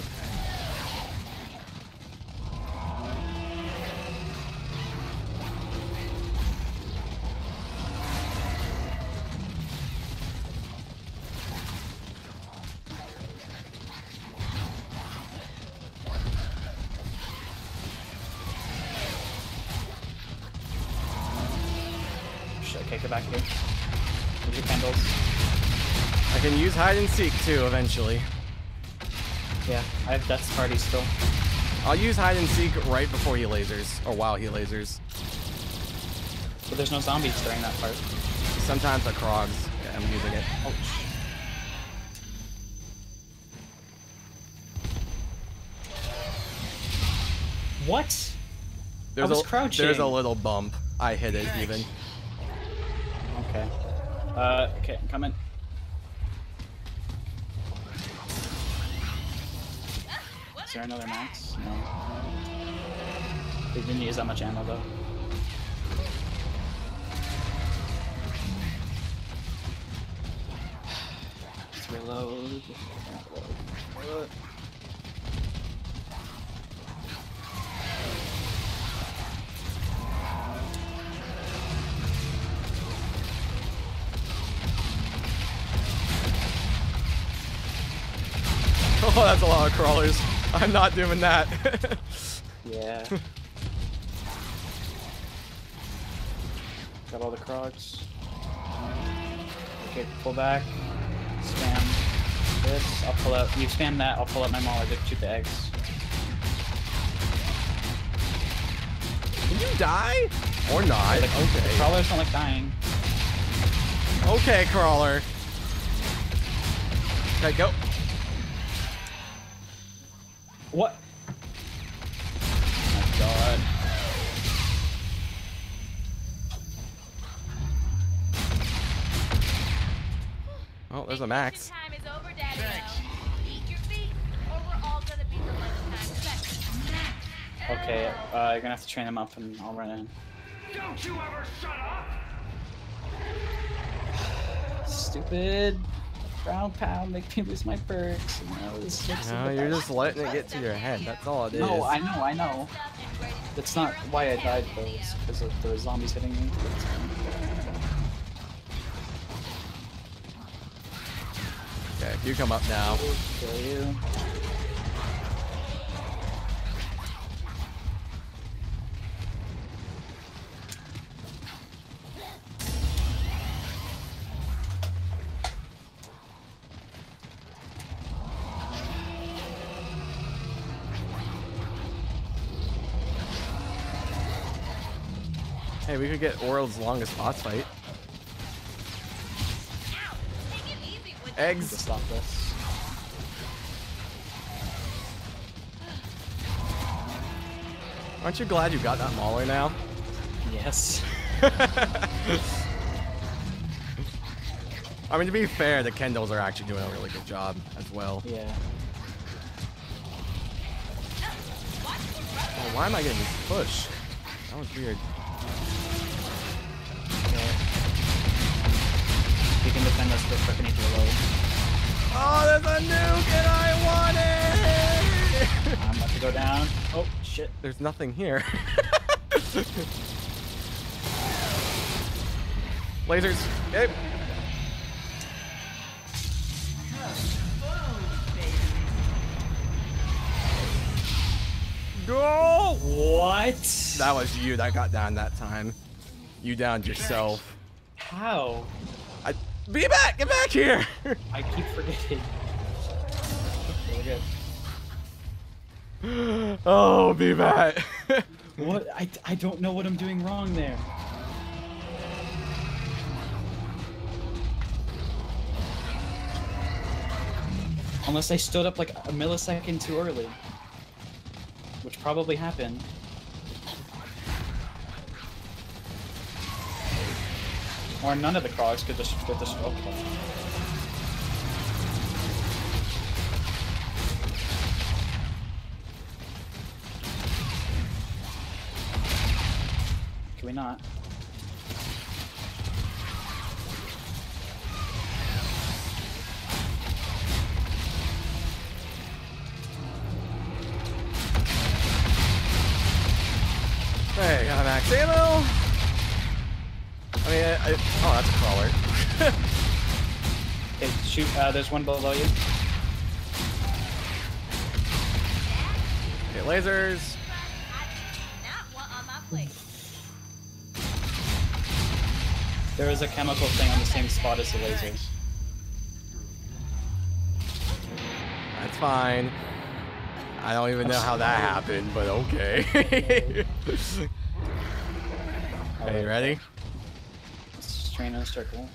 Hide and Seek too, eventually. Yeah, I have Death's Party still. I'll use Hide and Seek right before he lasers, or while he lasers. But there's no zombies during that part. Sometimes the Krogs. Yeah, I'm using it. Ouch. What? There's I was a, crouching. There's a little bump. I hit it Gosh. even. Okay. Uh, okay, I'm coming. Is there another max? No. They didn't use that much ammo though. Let's reload. Reload. Oh, that's a lot of crawlers. I'm not doing that. Yeah. Got all the Krogs. Okay, pull back. Spam this. I'll pull up. You spam that. I'll pull up my Mauler to shoot the eggs. Can you die? Or not? Okay. okay. The crawlers don't like dying. Okay, crawler. Okay, go. What? Oh my god. Oh, there's a max. Time is over, Daddy. Eat your feet, or we're all gonna be the lunchtime. Okay, uh, you're gonna have to train them up and I'll run in. Don't you ever shut up! Stupid. Ground pound, make me lose my perks. No, you're just letting it get to your head. That's all it is. No, I know, I know. That's not why I died though. It's because of the zombies hitting me. Okay, you come up now. Hey, we could get world's longest boss fight. Ow, take it easy with eggs to stop this. Aren't you glad you got that Mauler now? Yes. I mean, to be fair, the Kendalls are actually doing a really good job as well. Yeah. Oh, why am I getting this push? That was weird. You can defend us for fucking each load. Oh, there's a nuke and I want it! I'm about to go down. Oh, shit. There's nothing here. Lasers. Yep. Okay. Go! What? That was you that got down that time. You downed yourself. How? I be back! Get back here! I keep forgetting. Really good. Oh, be back. What? I, I don't know what I'm doing wrong there. Unless I stood up like a millisecond too early, which probably happened. Or none of the cogs could just fit this. Okay. Can we not? Hey, got an axe ammo. I mean, I, I, oh, that's a crawler. Hey, shoot, uh, there's one below you. Okay, lasers. There is a chemical thing on the same spot as the laser. That's fine. I don't even know how that happened, but okay. Are you ready? Let's train in a circle.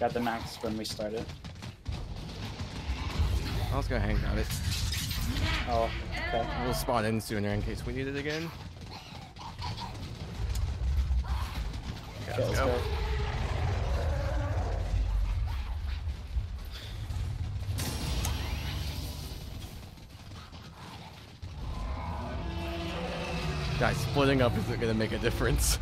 Got the max when we started. I was gonna hang on it. Oh, okay. We'll spawn in sooner in case we need it again. Okay, let's go. Guys, splitting up isn't gonna make a difference.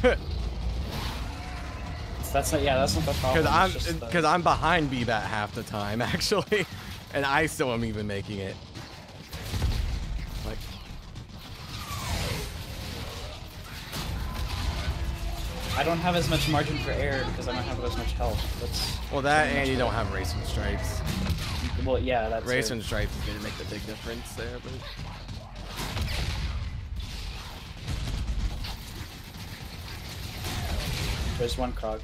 That's not, yeah, that's not the problem. Because I'm, the... I'm behind B B A T half the time, actually. And I still am even making it. Like... I don't have as much margin for error because I don't have as much health. That's well, that and you don't have Racing Stripes. Well, yeah, that's Racing it. Stripes is gonna make the big difference there, but... There's one cog.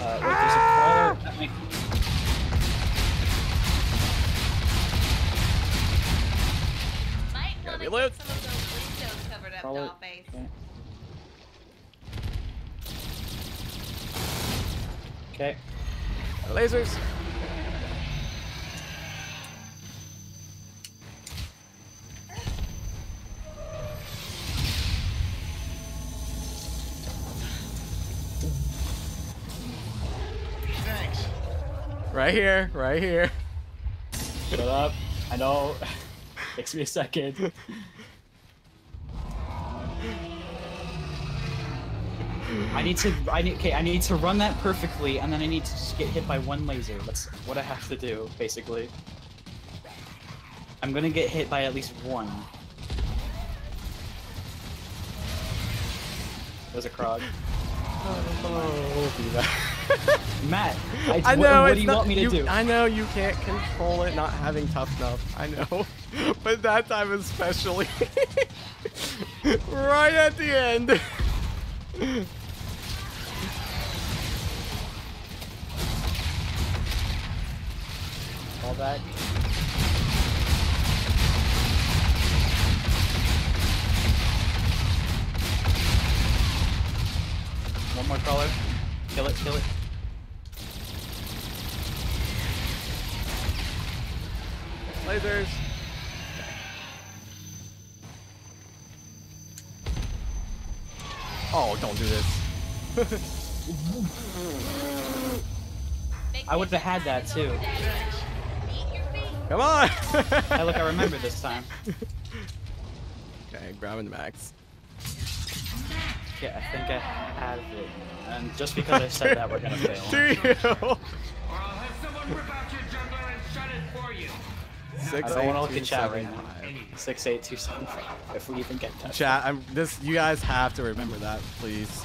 Uh, wait, there's a crawler at me. Might want to get some of those windows covered up, crawler. Doll face. Okay. Okay. Lasers. Right here, right here. Shut up. I know. Takes me a second. I need to. I need. Okay. I need to run that perfectly, and then I need to just get hit by one laser. That's what I have to do, basically. I'm gonna get hit by at least one. There's a crog. Oh, we'll do that. Matt, I, I know, what do you not, want me to you, do? I know you can't control it not having Tough Enough. I know. But that time especially. Right at the end. Fall back. One more crawler. Kill it, kill it. Lasers. Oh, don't do this. I would have had that too. Come on! Hey, look, I remember this time. Okay, grabbing the max. Yeah, I think I have it. And just because I said that, we're gonna fail. Do you? Six, I don't eight, want to look at chat right now. Six eight two seven five. If we even get touched. Chat, I'm this. You guys have to remember that, please.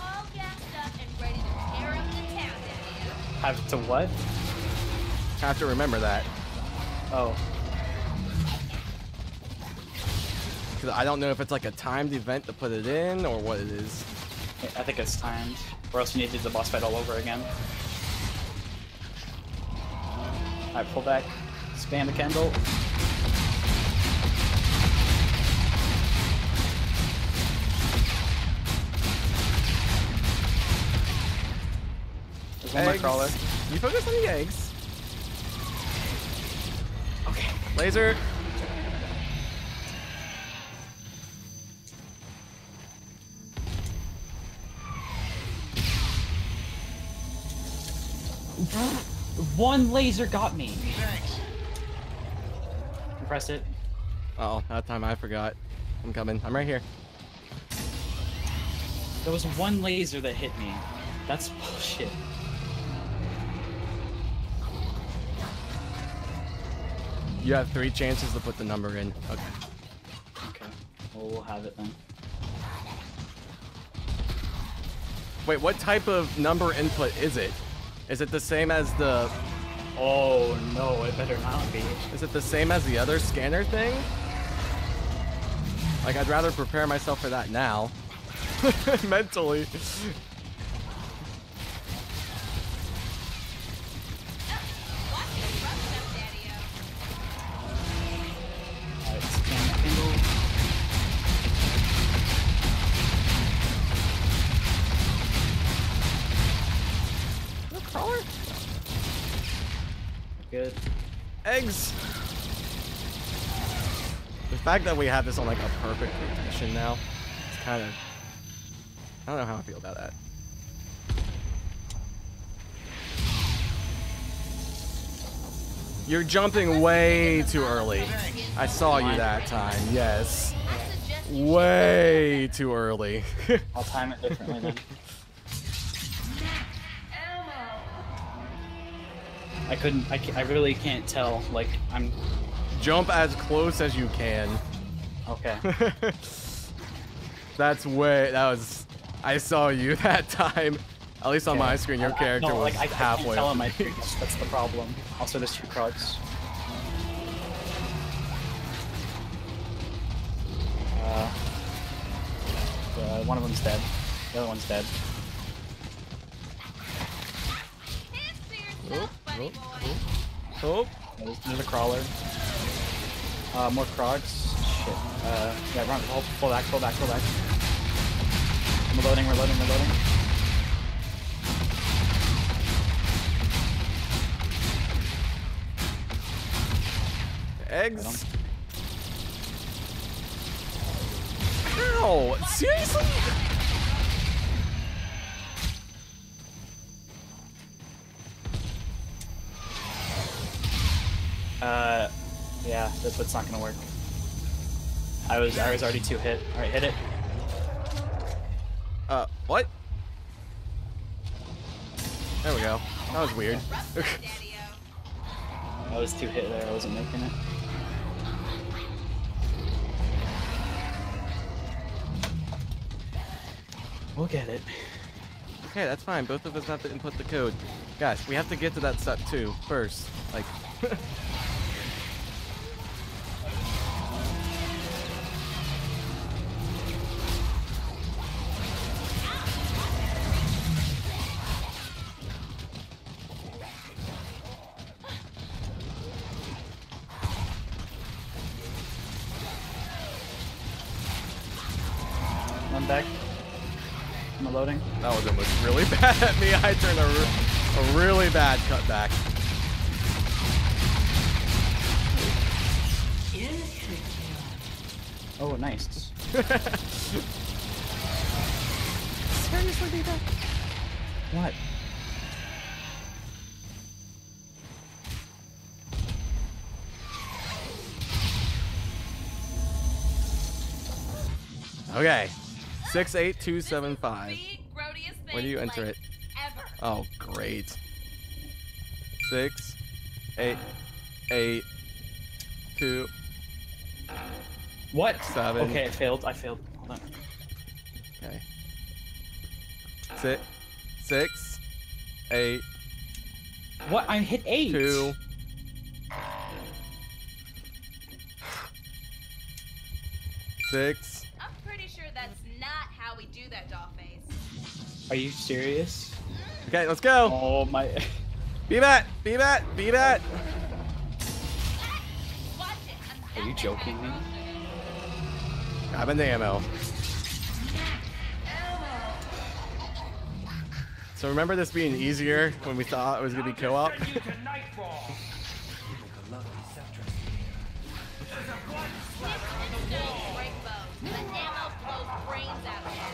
All gassed up and ready to tear up the town. Have to what? Have to remember that. Oh. Because I don't know if it's like a timed event to put it in or what it is. I think it's timed, or else we need to do the boss fight all over again. Alright, pull back. Spam the Kendall. There's one eggs. more crawler. You focus on the eggs. Okay. Laser. One laser got me. Thanks. Press it. Uh oh, that time I forgot. I'm coming. I'm right here. There was one laser that hit me. That's bullshit. You have three chances to put the number in. Okay. Okay. Well, we'll have it then. Wait, what type of number input is it? Is it the same as the... Oh no, it better not be. Is it the same as the other scanner thing? Like, I'd rather prepare myself for that now. Mentally. Eggs. The fact that we have this on like a perfect rotation now, it's kind of, I don't know how I feel about that. You're jumping way too early. I saw you that time. Yes. Way too early. I'll time it differently then. I couldn't, I, I really can't tell, like, I'm... Jump as close as you can. Okay. That's way, that was, I saw you that time. At least on okay. my screen, your I, character I, no, was like, I, halfway. I can't tell on my screen, that's the problem. Also, there's two cards. Uh, uh, one of them's dead. The other one's dead. Oop, oop, oop, oop. There's, there's a crawler. Uh, more crogs. Shit. Uh, yeah, run. Pull, pull back, pull back, pull back. I'm reloading, reloading, reloading. Eggs. Ow! Seriously? Uh, yeah, that's what's not gonna work. I was, I was already two hit. All right, hit it. Uh, what? There we go. That was weird. I was two hit there. I wasn't making it. We'll get it. Okay, that's fine. Both of us have to input the code. Guys, we have to get to that set two first. Like. I'm back. I'm reloading. That was almost really bad at me. I turned a, re a really bad cutback. Oh, nice. Seriously, dude? What? Okay. six eight two seven five. Where do you enter it? Ever. Oh, great. six eight eight two. What? Seven. Okay, I failed. I failed. Hold on. Okay. Six. Six. Eight. What? I hit eight. Two. Six. I'm pretty sure that's not how we do that, Dollface. Are you serious? Okay, let's go. Oh my. Be bat. Be bat. Be bat. Are you joking me? I'm in the M L. So remember this being easier when we thought it was gonna be co-op.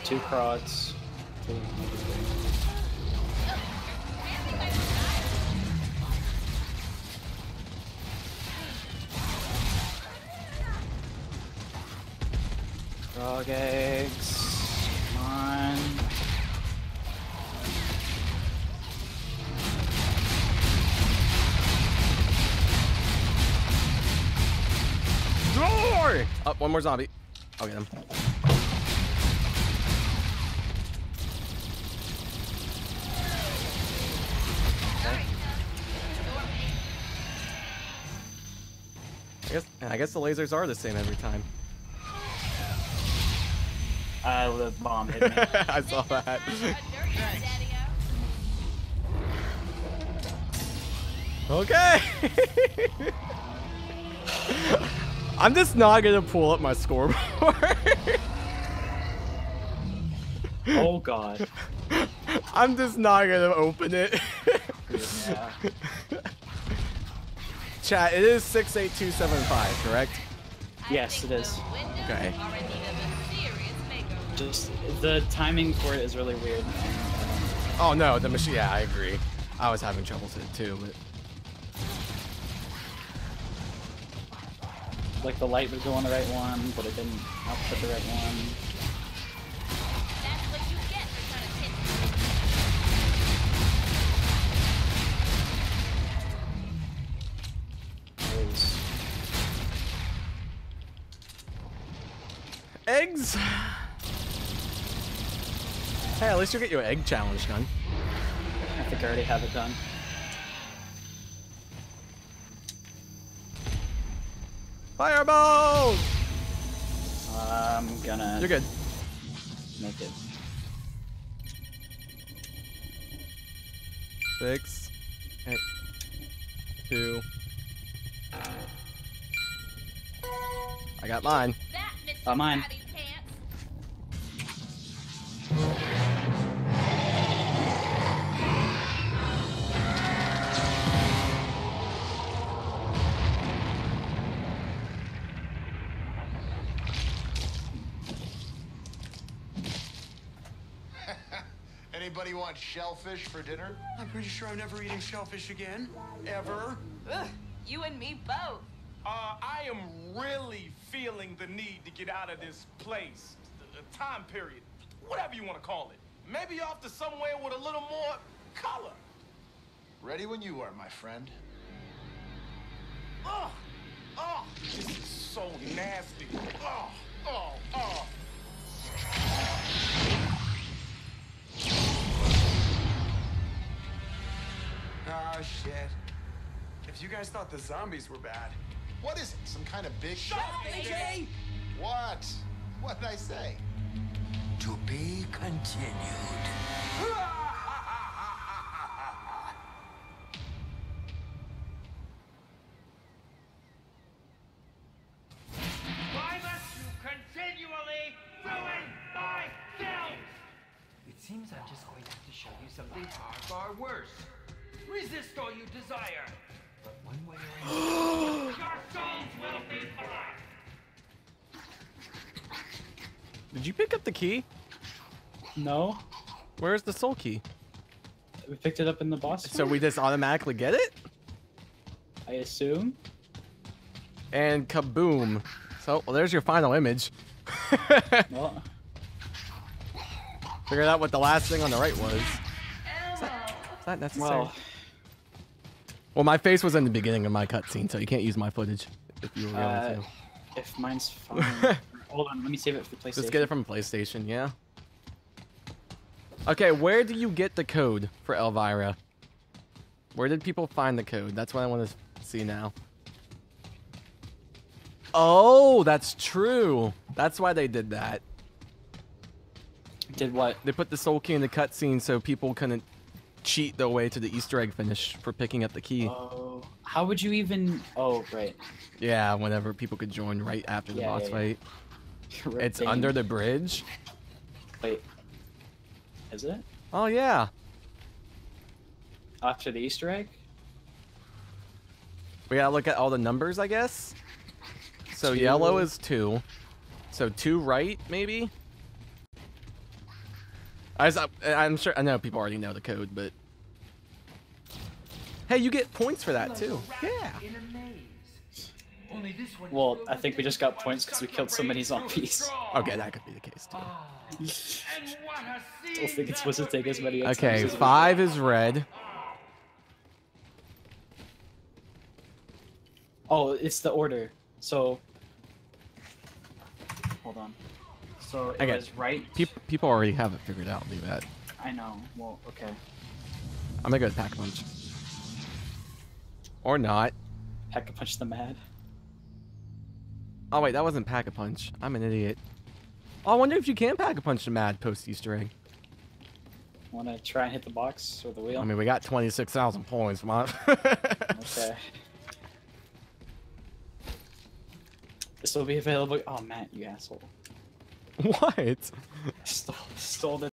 Two prods. Two. Frog eggs. Come on. Door! Up, one more zombie. I'll get him. I guess, I guess the lasers are the same every time. I uh, the bomb hit me. I saw that. Okay. I'm just not gonna pull up my scoreboard. Oh god. I'm just not gonna open it. Yeah. Chat, it is six eight two seven five, correct? Yes, it is. Okay. Just the timing for it is really weird. Oh no, the machine. Yeah, I agree. I was having trouble with it too, but like the light would go on the right one, but it didn't output the right one. Eggs. Hey, at least you'll get your egg challenge done. I think I already have it done. Fireball! I'm gonna. You're good. Make it. Six, eight, two. I got mine. Got mine. Anybody want shellfish for dinner? I'm pretty sure I'm never eating shellfish again. Ever. Ugh, you and me both. Uh, I am really feeling the need to get out of this place, the time period, whatever you want to call it. Maybe off to somewhere with a little more color. Ready when you are, my friend. Oh, oh, this is so nasty. Oh, oh, oh. Oh, shit. If you guys thought the zombies were bad, what is it? Some kind of big shot? Shut up, A J! What? What did I say? To be continued. Why must you continually ruin my film? It seems I'm just going to have to show you something far, far worse. Resist all you desire. But one way or another, your souls will be mine. Did you pick up the key? No. Where's the soul key? We picked it up in the boss fight. So we just automatically get it? I assume. And kaboom. So well, there's your final image. Well. Figured out what the last thing on the right was. Is that, is that necessary? Well. Well, my face was in the beginning of my cutscene, so you can't use my footage if you were uh, to. If mine's fine. Hold on, let me save it for PlayStation. Just get it from PlayStation, yeah. Okay, where do you get the code for Elvira? Where did people find the code? That's what I want to see now. Oh, that's true. That's why they did that. Did what? They put the soul key in the cutscene so people couldn't cheat their way to the Easter egg finish for picking up the key. Oh, How would you even? Oh, right. Yeah, whenever people could join right after the yeah, boss yeah, fight. Yeah. It's thing. Under the bridge. Wait, is it? Oh yeah. After the Easter egg. We gotta look at all the numbers, I guess. So two. Yellow is two. So two right, maybe. I was, I'm sure. I know people already know the code, but. Hey, you get points for that too. Yeah. Well, I think we just got points because we killed so many zombies. Okay, that could be the case too. I don't think it's supposed to take as many. Okay, five is red. Oh, it's the order. So, hold on. So it was right. People, people already have it figured out. Leave that. I know. Well, okay. I'm gonna go with Pack-a-Punch. Or not. Pack-a-Punch the Mad. Oh wait, that wasn't Pack-a-Punch. I'm an idiot. Oh, I wonder if you can Pack-a-Punch the Mad post Easter egg. Wanna try and hit the box or the wheel? I mean, we got twenty-six thousand points, man. Okay. This will be available. Oh, Matt, you asshole. What? I stole, stole the